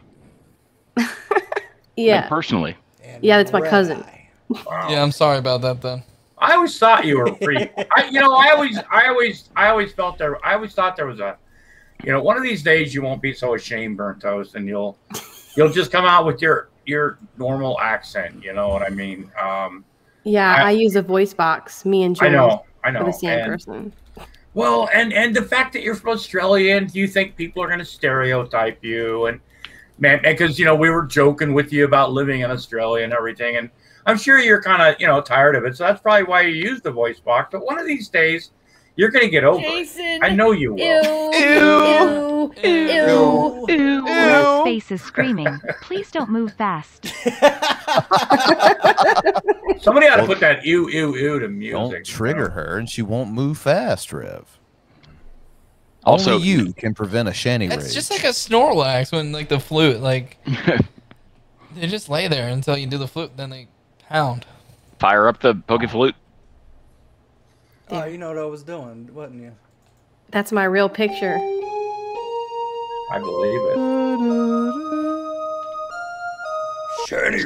Yeah. Like, personally. And yeah, that's my cousin. Wow. Yeah, I'm sorry about that, then. I always thought you were free. You know, I always felt there. I always thought there was a, you know, one of these days you won't be so ashamed, Burnt Toast, and you'll just come out with your normal accent, you know what I mean? Yeah, I use a voice box. Me and James are the same person. Well, and the fact that you're from Australia and you think people are going to stereotype you, and man, because, you know, we were joking with you about living in Australia and everything, and I'm sure you're kind of, you know, tired of it. So that's probably why you use the voice box. But one of these days, you're going to get over it. I know you will. Ew. Ew. Ew. Ew. Red's face is screaming. Please don't move fast. Somebody ought to put that ew, ew, ew to music. Don't trigger her and she won't move fast, Rev. Also, only you can prevent a Shanny rage. It's just like a Snorlax when, like, the flute, like, they just lay there until you do the flute, then they pound. Fire up the poke flute. Oh, you know what I was doing, wasn't you? That's my real picture. I believe it.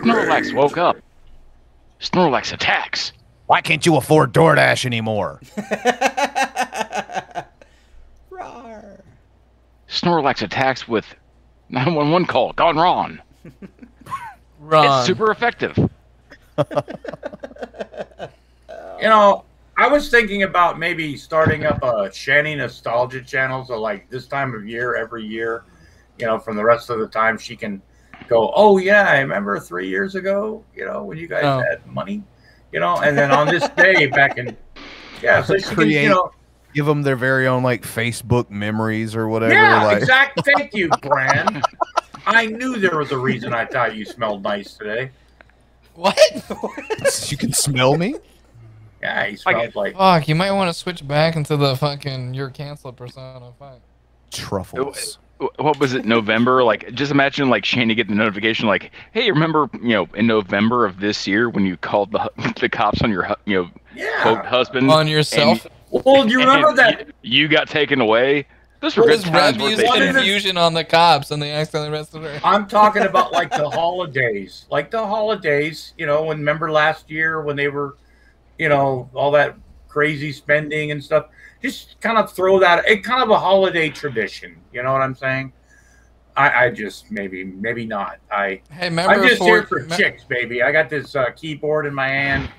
Snorlax woke up. Snorlax attacks. Why can't you afford DoorDash anymore? Roar. Snorlax attacks with 911 call gone wrong. It's super effective. You know, I was thinking about maybe starting up a Shanny nostalgia channel, so like this time of year, every year, you know, from the rest of the time she can go, oh yeah, I remember 3 years ago, you know, when you guys had money, you know, and then on this day back in, yeah, so she can, you know, give them their very own like Facebook memories or whatever. Yeah, like. Exactly. Thank you, Bran. I knew there was a reason I thought you smelled nice today. What? You can smell me? Yeah, he smells like... Fuck, you might want to switch back into the fucking you're canceled persona. Fuck. Truffles. What was it, November? Like, just imagine, like, Shanny getting the notification, like, hey, remember, you know, in November of this year when you called the cops on your, you know, quote, husband? On yourself? Well, you remember that? You got taken away? This was confusion on the cops, and they accidentally arrested her. I'm talking about like the holidays, You know, when remember last year when they were, you know, all that crazy spending and stuff. Just kind of throw that. It kind of a holiday tradition. You know what I'm saying? I just maybe not. Hey, I'm just here for chicks, baby. I got this keyboard in my hand.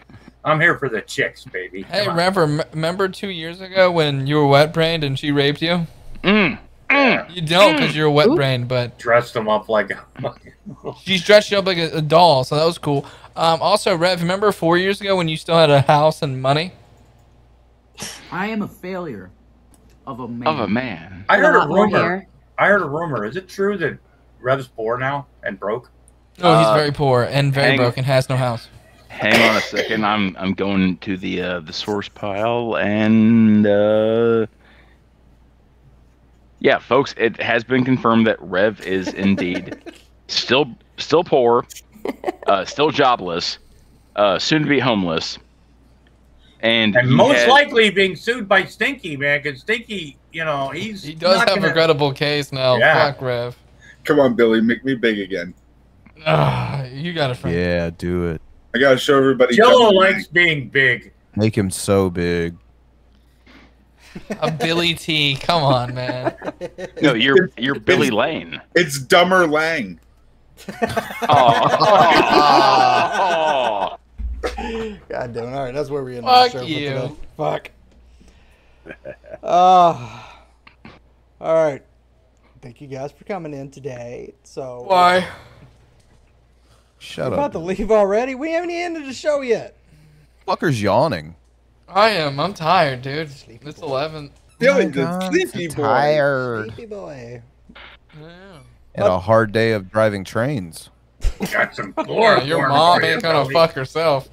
I'm here for the chicks, baby. Hey, Reverend, remember 2 years ago when you were wet brained and she raped you? You don't because you're wet-brained, but... Dressed him up like a... She's dressed you up like a doll, so that was cool. Also, Rev, remember 4 years ago when you still had a house and money? I am a failure of a man. I heard a rumor. Is it true that Rev's poor now and broke? No, he's very poor and very broke and has no house. Hang on a second. I'm going to the source pile and... Yeah, folks, it has been confirmed that Rev is indeed still poor, still jobless, soon to be homeless, and most likely being sued by Stinky, man. Because Stinky, you know, he does have a regrettable case now. Yeah. Fuck Rev. Come on, Billy, make me big again. You got a friend. Yeah, do it. I gotta show everybody. Joe likes being big. Make him so big. A Billy T, come on, man. No, you're Billy Lane. It's Dumber Lang. God damn it! All right, that's where we end the show. You. Fuck you. All right. Thank you guys for coming in today. So why? Shut up. We're about to leave already. We haven't even ended the show yet. Fucker's yawning. I am. I'm tired, dude. Sleepy it's 11. Feeling good. Sleepy boy. Tired. Sleepy boy. Yeah. And a hard day of driving trains. Got some chloroform. Your mom ain't gonna fuck herself.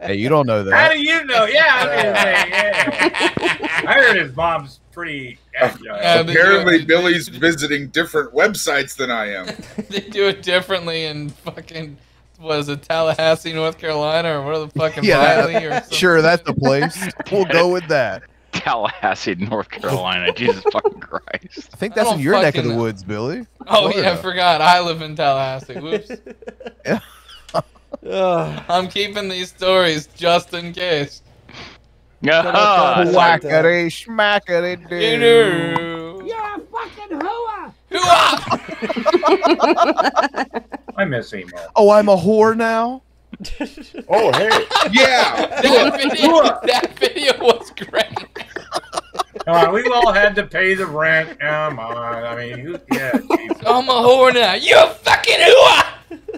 Hey, you don't know that. How do you know? Yeah, I heard his mom's pretty. Apparently, Billy's visiting different websites than I am. They do it differently in fucking. Was it Tallahassee, North Carolina, or what are the fucking Riley or something? Sure, that's the place. We'll go with that. Tallahassee, North Carolina. Jesus fucking Christ. I think that's in your neck of the woods, Billy. Oh, Florida. Yeah, I forgot. I live in Tallahassee. Whoops. Yeah. I'm keeping these stories just in case. Whackery, schmackery, dude. You're a fucking hooah. I miss emo. Oh, I'm a whore now? Oh, hey. Yeah. That video was rent. Come on, we've all had to pay the rent. Come on, I mean, yeah. Jesus. I'm a whore now. You're a fucking whore.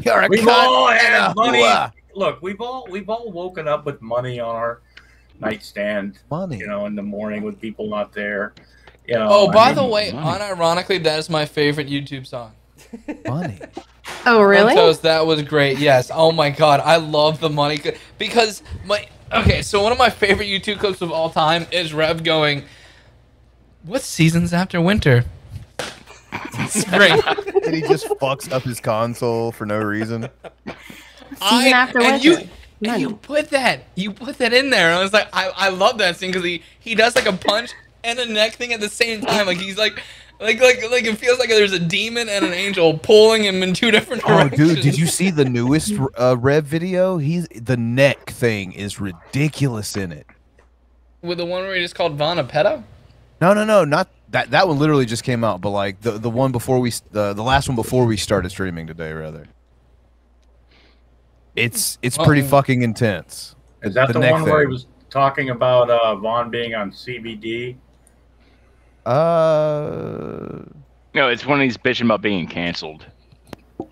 You're a cunt. Look, we've all woken up with money on our nightstand. Money, you know, in the morning with people not there. You know, oh, by the way, unironically, that is my favorite YouTube song. Money. Oh, really? Montos, that was great. Yes. Oh my God, I love the money because my. Okay, so one of my favorite YouTube clips of all time is Rev going, "What season's after winter?" Spring. And he just fucks up his console for no reason. You put that in there. And I was like, I love that scene because he does like a punch and a neck thing at the same time. Like he's like it feels like there's a demon and an angel pulling him in two different directions. Oh, dude, did you see the newest Rev video? The neck thing is ridiculous in it. With the one where he just called Von a pedo? No, not that. That one literally just came out, but like the one before the last one before we started streaming today, rather. It's pretty fucking intense. Is that the one where he was talking about Von being on CBD? No, it's when he's bitching about being canceled.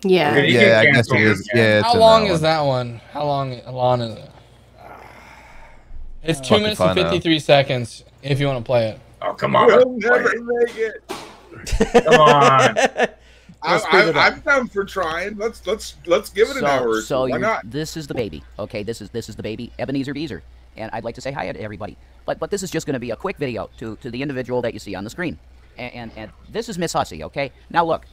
Yeah. Yeah, I guess he is. Yeah, how long is that one? How long is it? It's 2 minutes and 53 seconds if you want to play it. Oh, come on. We'll never make it. Come on. I'm down for trying. Let's give it an hour. So why not? This is the baby. Okay, this is the baby, Ebenezer Beezer. And I'd like to say hi to everybody. But this is just going to be a quick video to the individual that you see on the screen. And this is Miss Hussey, okay? Now look,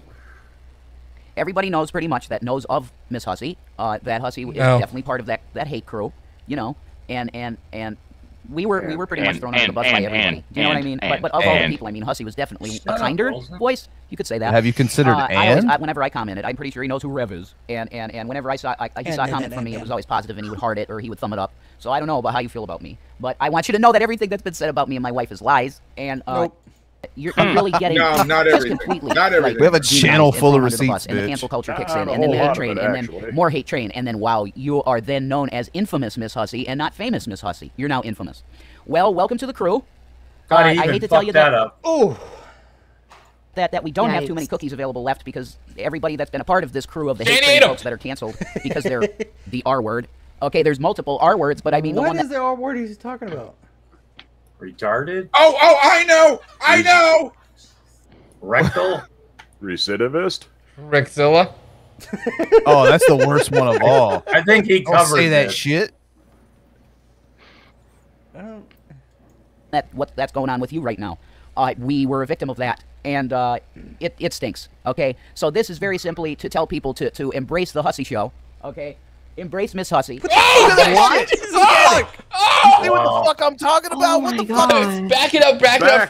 everybody knows pretty much that knows of Miss Hussey. That Hussey is definitely part of that hate crew, you know. And we were pretty much thrown under the bus by everybody. Do you know what I mean? But of all the people, I mean, Hussey was definitely a kinder voice. You could say that. Have you considered whenever I commented, I'm pretty sure he knows who Rev is. And whenever he saw a comment from me, it was always positive, and he would heart it or he would thumb it up. So I don't know about how you feel about me, but I want you to know that everything that's been said about me and my wife is lies, and nope. You're really getting not everything. Completely, not everything. Like, we have a channel full of receipts, and the cancel culture kicks in, and then the hate train, and then more hate train, and then wow, you are then known as infamous Miss Hussey and not famous Miss Hussey. You're now infamous. Well, welcome to the crew. God, I hate to tell you that we don't have too many cookies available left because everybody that's been a part of this crew of the hate train folks that are canceled because they're the R word. Okay, there's multiple R words, but I mean, what is the R word he's talking about? Retarded? Oh, I know! Rectal? Recidivist? Rexilla? Oh, that's the worst one of all. I think he covered that shit. I don't... That's going on with you right now. We were a victim of that, and it stinks, okay? So this is very simply to tell people to embrace the Hussey show, okay? Embrace Miss Hussey. What? You see what the fuck I'm talking about? What the fuck? Back it up, Frank. Back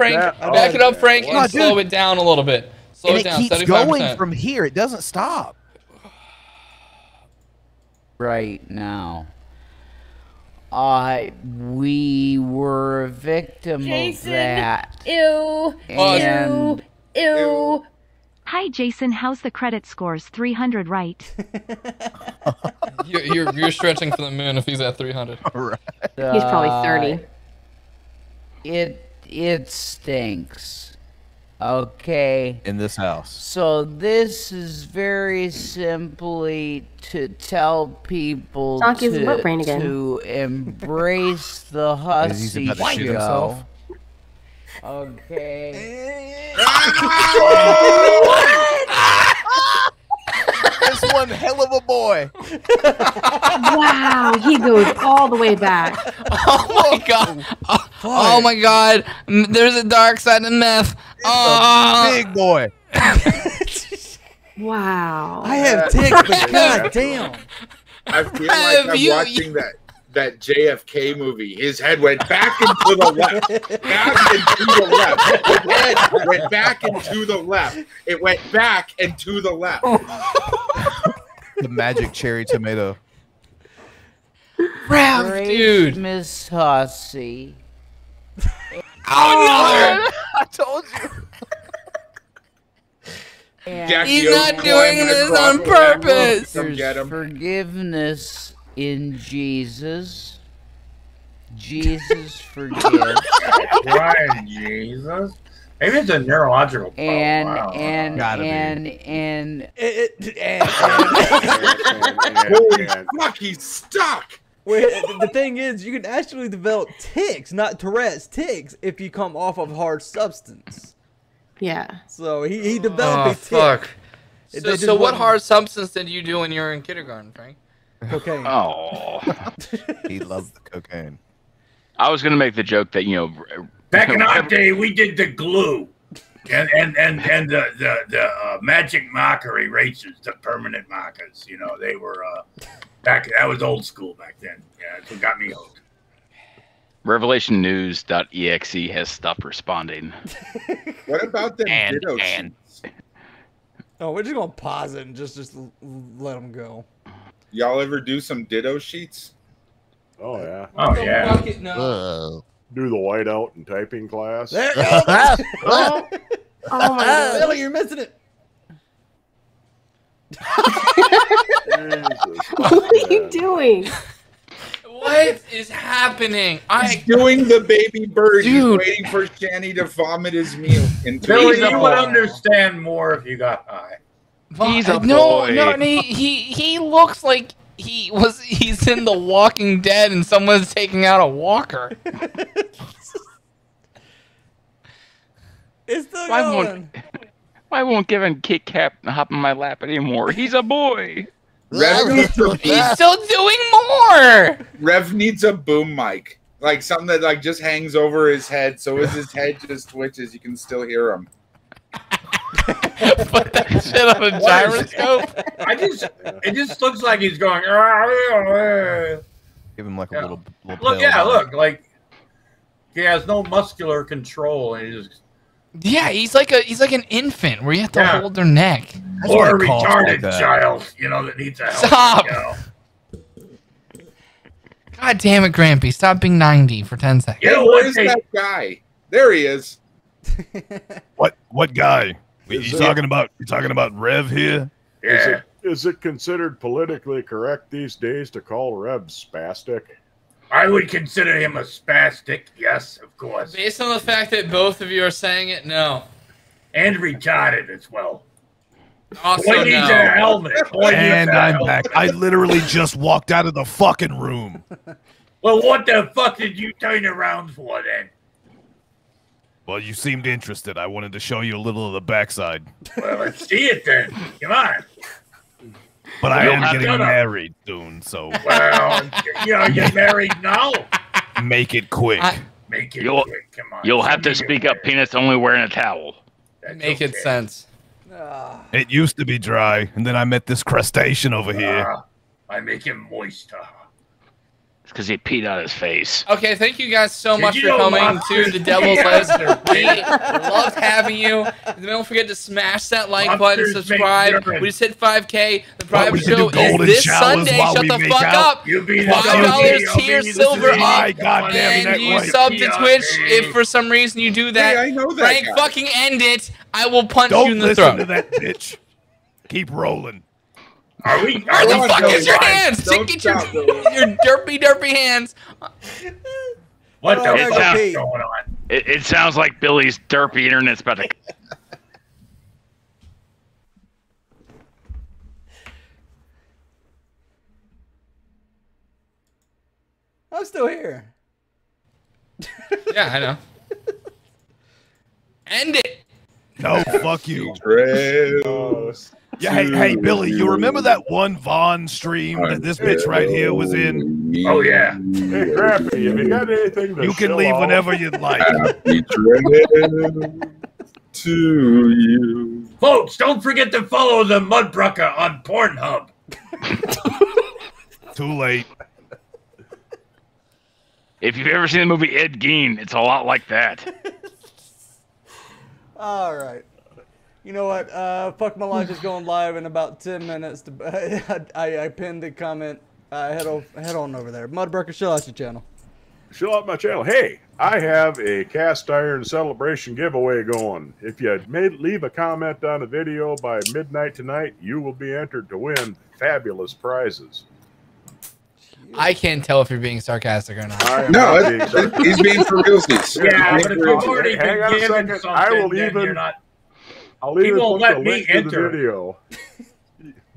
it up, Frank, and slow it down a little bit. Slow it down. It keeps going from here. It doesn't stop. Right now. We were a victim of that. Ew. Hi, Jason. How's the credit scores? 300, right? you're stretching for the moon if he's at 300. All right. He's probably 30. It stinks. Okay. In this house. So this is very simply to tell people to embrace the Hussey show. Okay. That's one hell of a boy. Wow, he goes all the way back. Oh my God. Oh my God. There's a dark side to meth. Oh, big boy. Wow. I have ticked, but God damn. I feel like I'm watching that JFK movie. His head went back into the left. It went back and to the left. The magic cherry tomato. Ralph, dude. Miss Hussey. Oh, no! I told you. He's not doing this on purpose. There's forgiveness in Jesus. Jesus forgive. Why Jesus? Maybe it's a neurological problem. Fuck, he's stuck. The thing is, you can actually develop tics, not Tourette's, tics, if you come off of hard substance. Yeah. So he developed a tic. Fuck. So what hard substance did you do when you were in kindergarten, Frank? Cocaine. Oh. He loves the cocaine. I was going to make the joke that, you know... Back in our day, we did the glue and the magic mockery erasers, the permanent markers. You know, they were back. That was old school back then. Yeah, that's what got me hooked. Revelationnews.exe has stopped responding. What about them dittos? Oh, we're just gonna pause it and just let them go. Y'all ever do some ditto sheets? Oh yeah. Oh yeah. Bucket, no. Do the whiteout and typing class. There you go. Oh, oh my God. Billy, you're missing it. What are you doing? What is happening? He's doing the baby bird. Dude. He's waiting for Shanny to vomit his meal. Billy, you would understand more if you got high. He's a boy. No, no, he looks like he's in The Walking Dead and someone's taking out a walker. It's still going. Why won't Gavin Kit Kat hop in my lap anymore? He's a boy. He's still doing more. Rev needs a boom mic, like something that like just hangs over his head, so as his head just twitches, you can still hear him. Put that shit on a gyroscope. It just looks like he's going. Give him like a little look. Yeah, look, like he has no muscular control. And he's just... Yeah, he's like an infant where you have to hold their neck. That's or a retarded child, you know, that needs a help. Stop. God damn it, Grampy! Stop being 90 for 10 seconds. You know, where's that guy? There he is. What guy? You talking about Rev here? Yeah. Is it considered politically correct these days to call Rev spastic? I would consider him a spastic, yes, of course. Based on the fact that both of you are saying it, no. And retarded as well. Also, boy needs a helmet. And I'm back. I literally just walked out of the fucking room. Well, what the fuck did you turn around for then? Well, you seemed interested. I wanted to show you a little of the backside. Well, let's see it then. Come on. But I am getting married soon, so... Well, you're getting married now. Make it quick. Make it quick. Come on. You'll have to speak up, Penis, only wearing a towel. Make it sense. It used to be dry, and then I met this crustacean over here. I make him moist, because he peed on his face. Okay, thank you guys so much for coming to The Devil's Lobster. We loved having you. Don't forget to smash that like button, subscribe. We just hit 5K. The private show is this Sunday. Shut the fuck up. $5 tier, silver up. And you sub to Twitch if for some reason you do that. Frank, fucking end it. I will punch you in the throat. Don't listen to that bitch. Keep rolling. Where the fuck is your hands? Get your derpy hands. What the fuck is going on? It sounds like Billy's derpy internet's about to... I'm still here. Yeah, I know. End it. No, fuck you. Yeah, hey, Billy, you remember that one Vaughn stream that this bitch right here was in? Oh, yeah. Hey, Grampy, have you got anything to... You can leave whenever you'd like. Happy trip to you. Folks, don't forget to follow the Mudbrucker on Pornhub. Too late. If you've ever seen the movie Ed Gein, it's a lot like that. All right. You know what? Fuck My Life is going live in about 10 minutes. I pinned a comment. Head on over there. Mudbrucker, shout out your channel. Shout out my channel. Hey, I have a cast iron celebration giveaway going. If you leave a comment on the video by midnight tonight, you will be entered to win fabulous prizes. I can't tell if you're being sarcastic or not. No, he's being for realsies. Yeah, but it's already been given something. I will even. People let me enter. Video.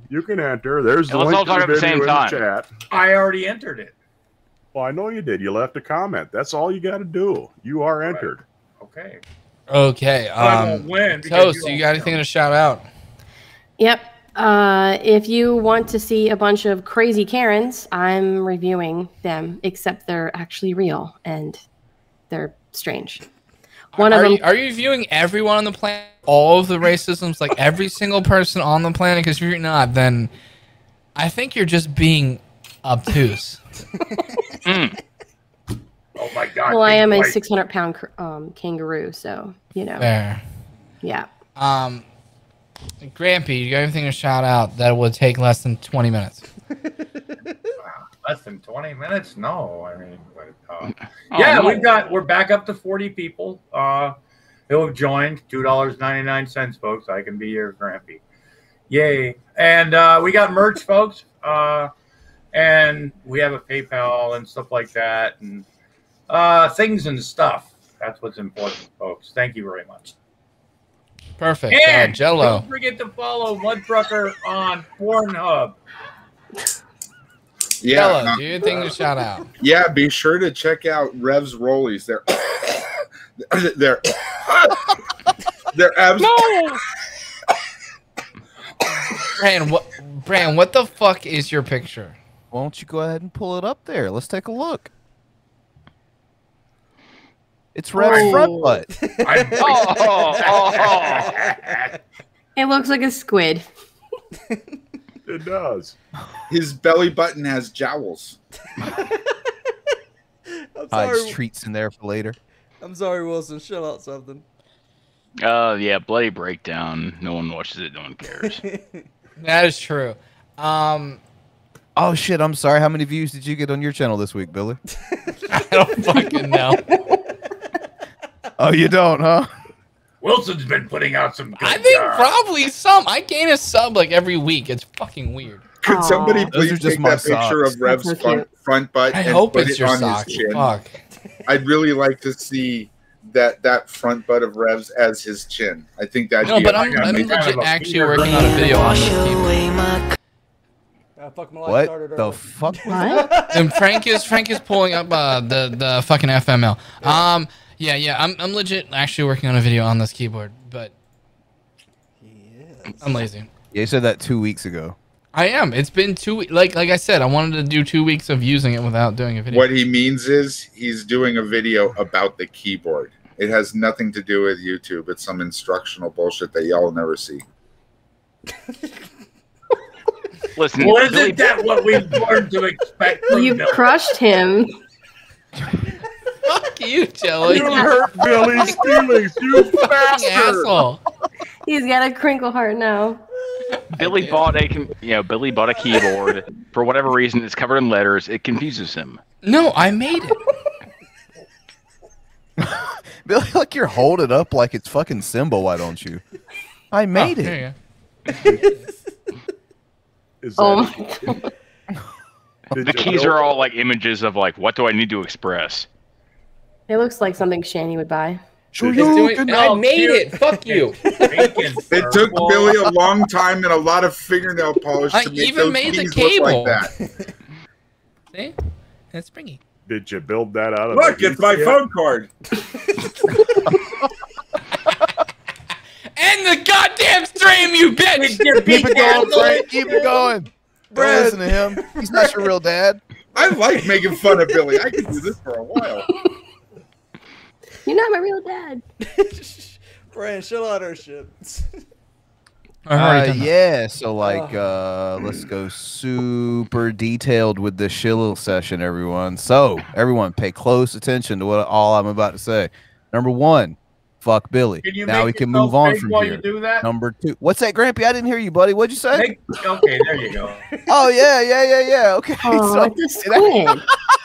You can enter. There's the link to the video in the chat. I already entered it. Well, I know you did. You left a comment. That's all you got to do. You are entered. Okay. Okay. I won't win. Toast, you got anything to shout out? Yep. If you want to see a bunch of crazy Karens, I'm reviewing them, except they're actually real and they're strange. One of them. Are you reviewing everyone on the planet? All of the racisms, like every single person on the planet? Because if you're not, then I think you're just being obtuse. Oh my God. Well, I am a 600-pound kangaroo, so, you know. Fair. Yeah. Grampy, you got anything to shout out that would take less than 20 minutes? Less than 20 minutes? No. I mean, yeah, no. We're back up to 40 people who have joined. $2.99, folks. I can be your Grampy. Yay. And we got merch, folks. And we have a PayPal and stuff like that. And things and stuff. That's what's important, folks. Thank you very much. Perfect. And Jello. Don't forget to follow Mudbrucker on Pornhub. Yeah. Jello, do you think to shout out? Yeah, be sure to check out Rev's Rollies. They're absolutely. Bran, what the fuck is your picture? Why don't you go ahead and pull it up there? Let's take a look. It's Rev's front butt. It looks like a squid. It does. His belly button has jowls. I'm sorry. Treats in there for later. I'm sorry, Wilson. Shut out something. Yeah, bloody breakdown. No one watches it. No one cares. That is true. Oh shit! I'm sorry. How many views did you get on your channel this week, Billy? I don't fucking know. Oh, you don't, huh? Wilson's been putting out some good probably some. I gain a sub like every week. It's fucking weird. Could somebody please take that picture of Rev's front butt and put it on his chin? Fuck. I'd really like to see that front butt of Rev's as his chin. I think that'd be... No, but I'm legit actually working on a video on this keyboard. What the fuck was that? And Frank is pulling up the fucking FML. Yeah, I'm legit actually working on a video on this keyboard, but I'm lazy. Yeah, you said that 2 weeks ago. I am. It's been 2 weeks. Like I said, I wanted to do 2 weeks of using it without doing a video. What he means is he's doing a video about the keyboard. It has nothing to do with YouTube. It's some instructional bullshit that y'all never see. Listen, well, isn't that what we've learned to expect? You've crushed him. Fuck you, Jelly. You hurt Billy's feelings, you bastard. Asshole. He's got a crinkle heart now. Billy bought a keyboard. For whatever reason, it's covered in letters. It confuses him. No, I made it. Billy, like you're holding up like it's fucking Simba, why don't you? I made it. The keys are all like images of like, what do I need to express? It looks like something Shanny would buy. I made it. Fuck you. It took Billy a long time and a lot of fingernail polish to make those keys look like that. See? That's springy. Did you build that out of... Look, it's my phone card. End the goddamn stream, you bitch! Keep it going. Don't listen to him. He's not your real dad. I like making fun of Billy. I can do this for a while. You're not my real dad. Brian, chill out our shit. Yeah, so like, let's go super detailed with the shill session, everyone. So, everyone, pay close attention to all I'm about to say. Number one, fuck Billy. Now we can move on from here. Number two, what's that, Grampy? I didn't hear you, buddy. What'd you say? Okay, there you go. Oh yeah. Okay. Oh, so, that's cool.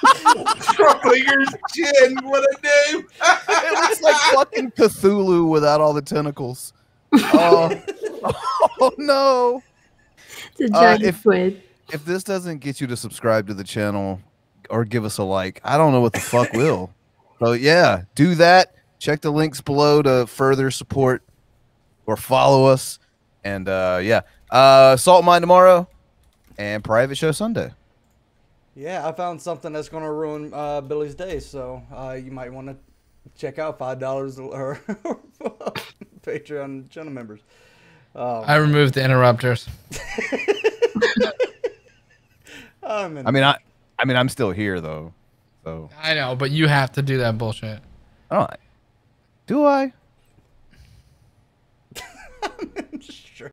Trollinger's chin, what a name! It looks like fucking Cthulhu without all the tentacles. Oh no! It's a giant squid. if this doesn't get you to subscribe to the channel or give us a like, I don't know what the fuck will. So yeah, do that. Check the links below to further support or follow us. And yeah, Salt Mine tomorrow and Private Show Sunday. Yeah, I found something that's going to ruin Billy's day, so you might want to check out $5 or Patreon channel members. I removed the interrupters. I mean, I'm still here though. So I know, but you have to do that bullshit. All right. Do I? I'm sure.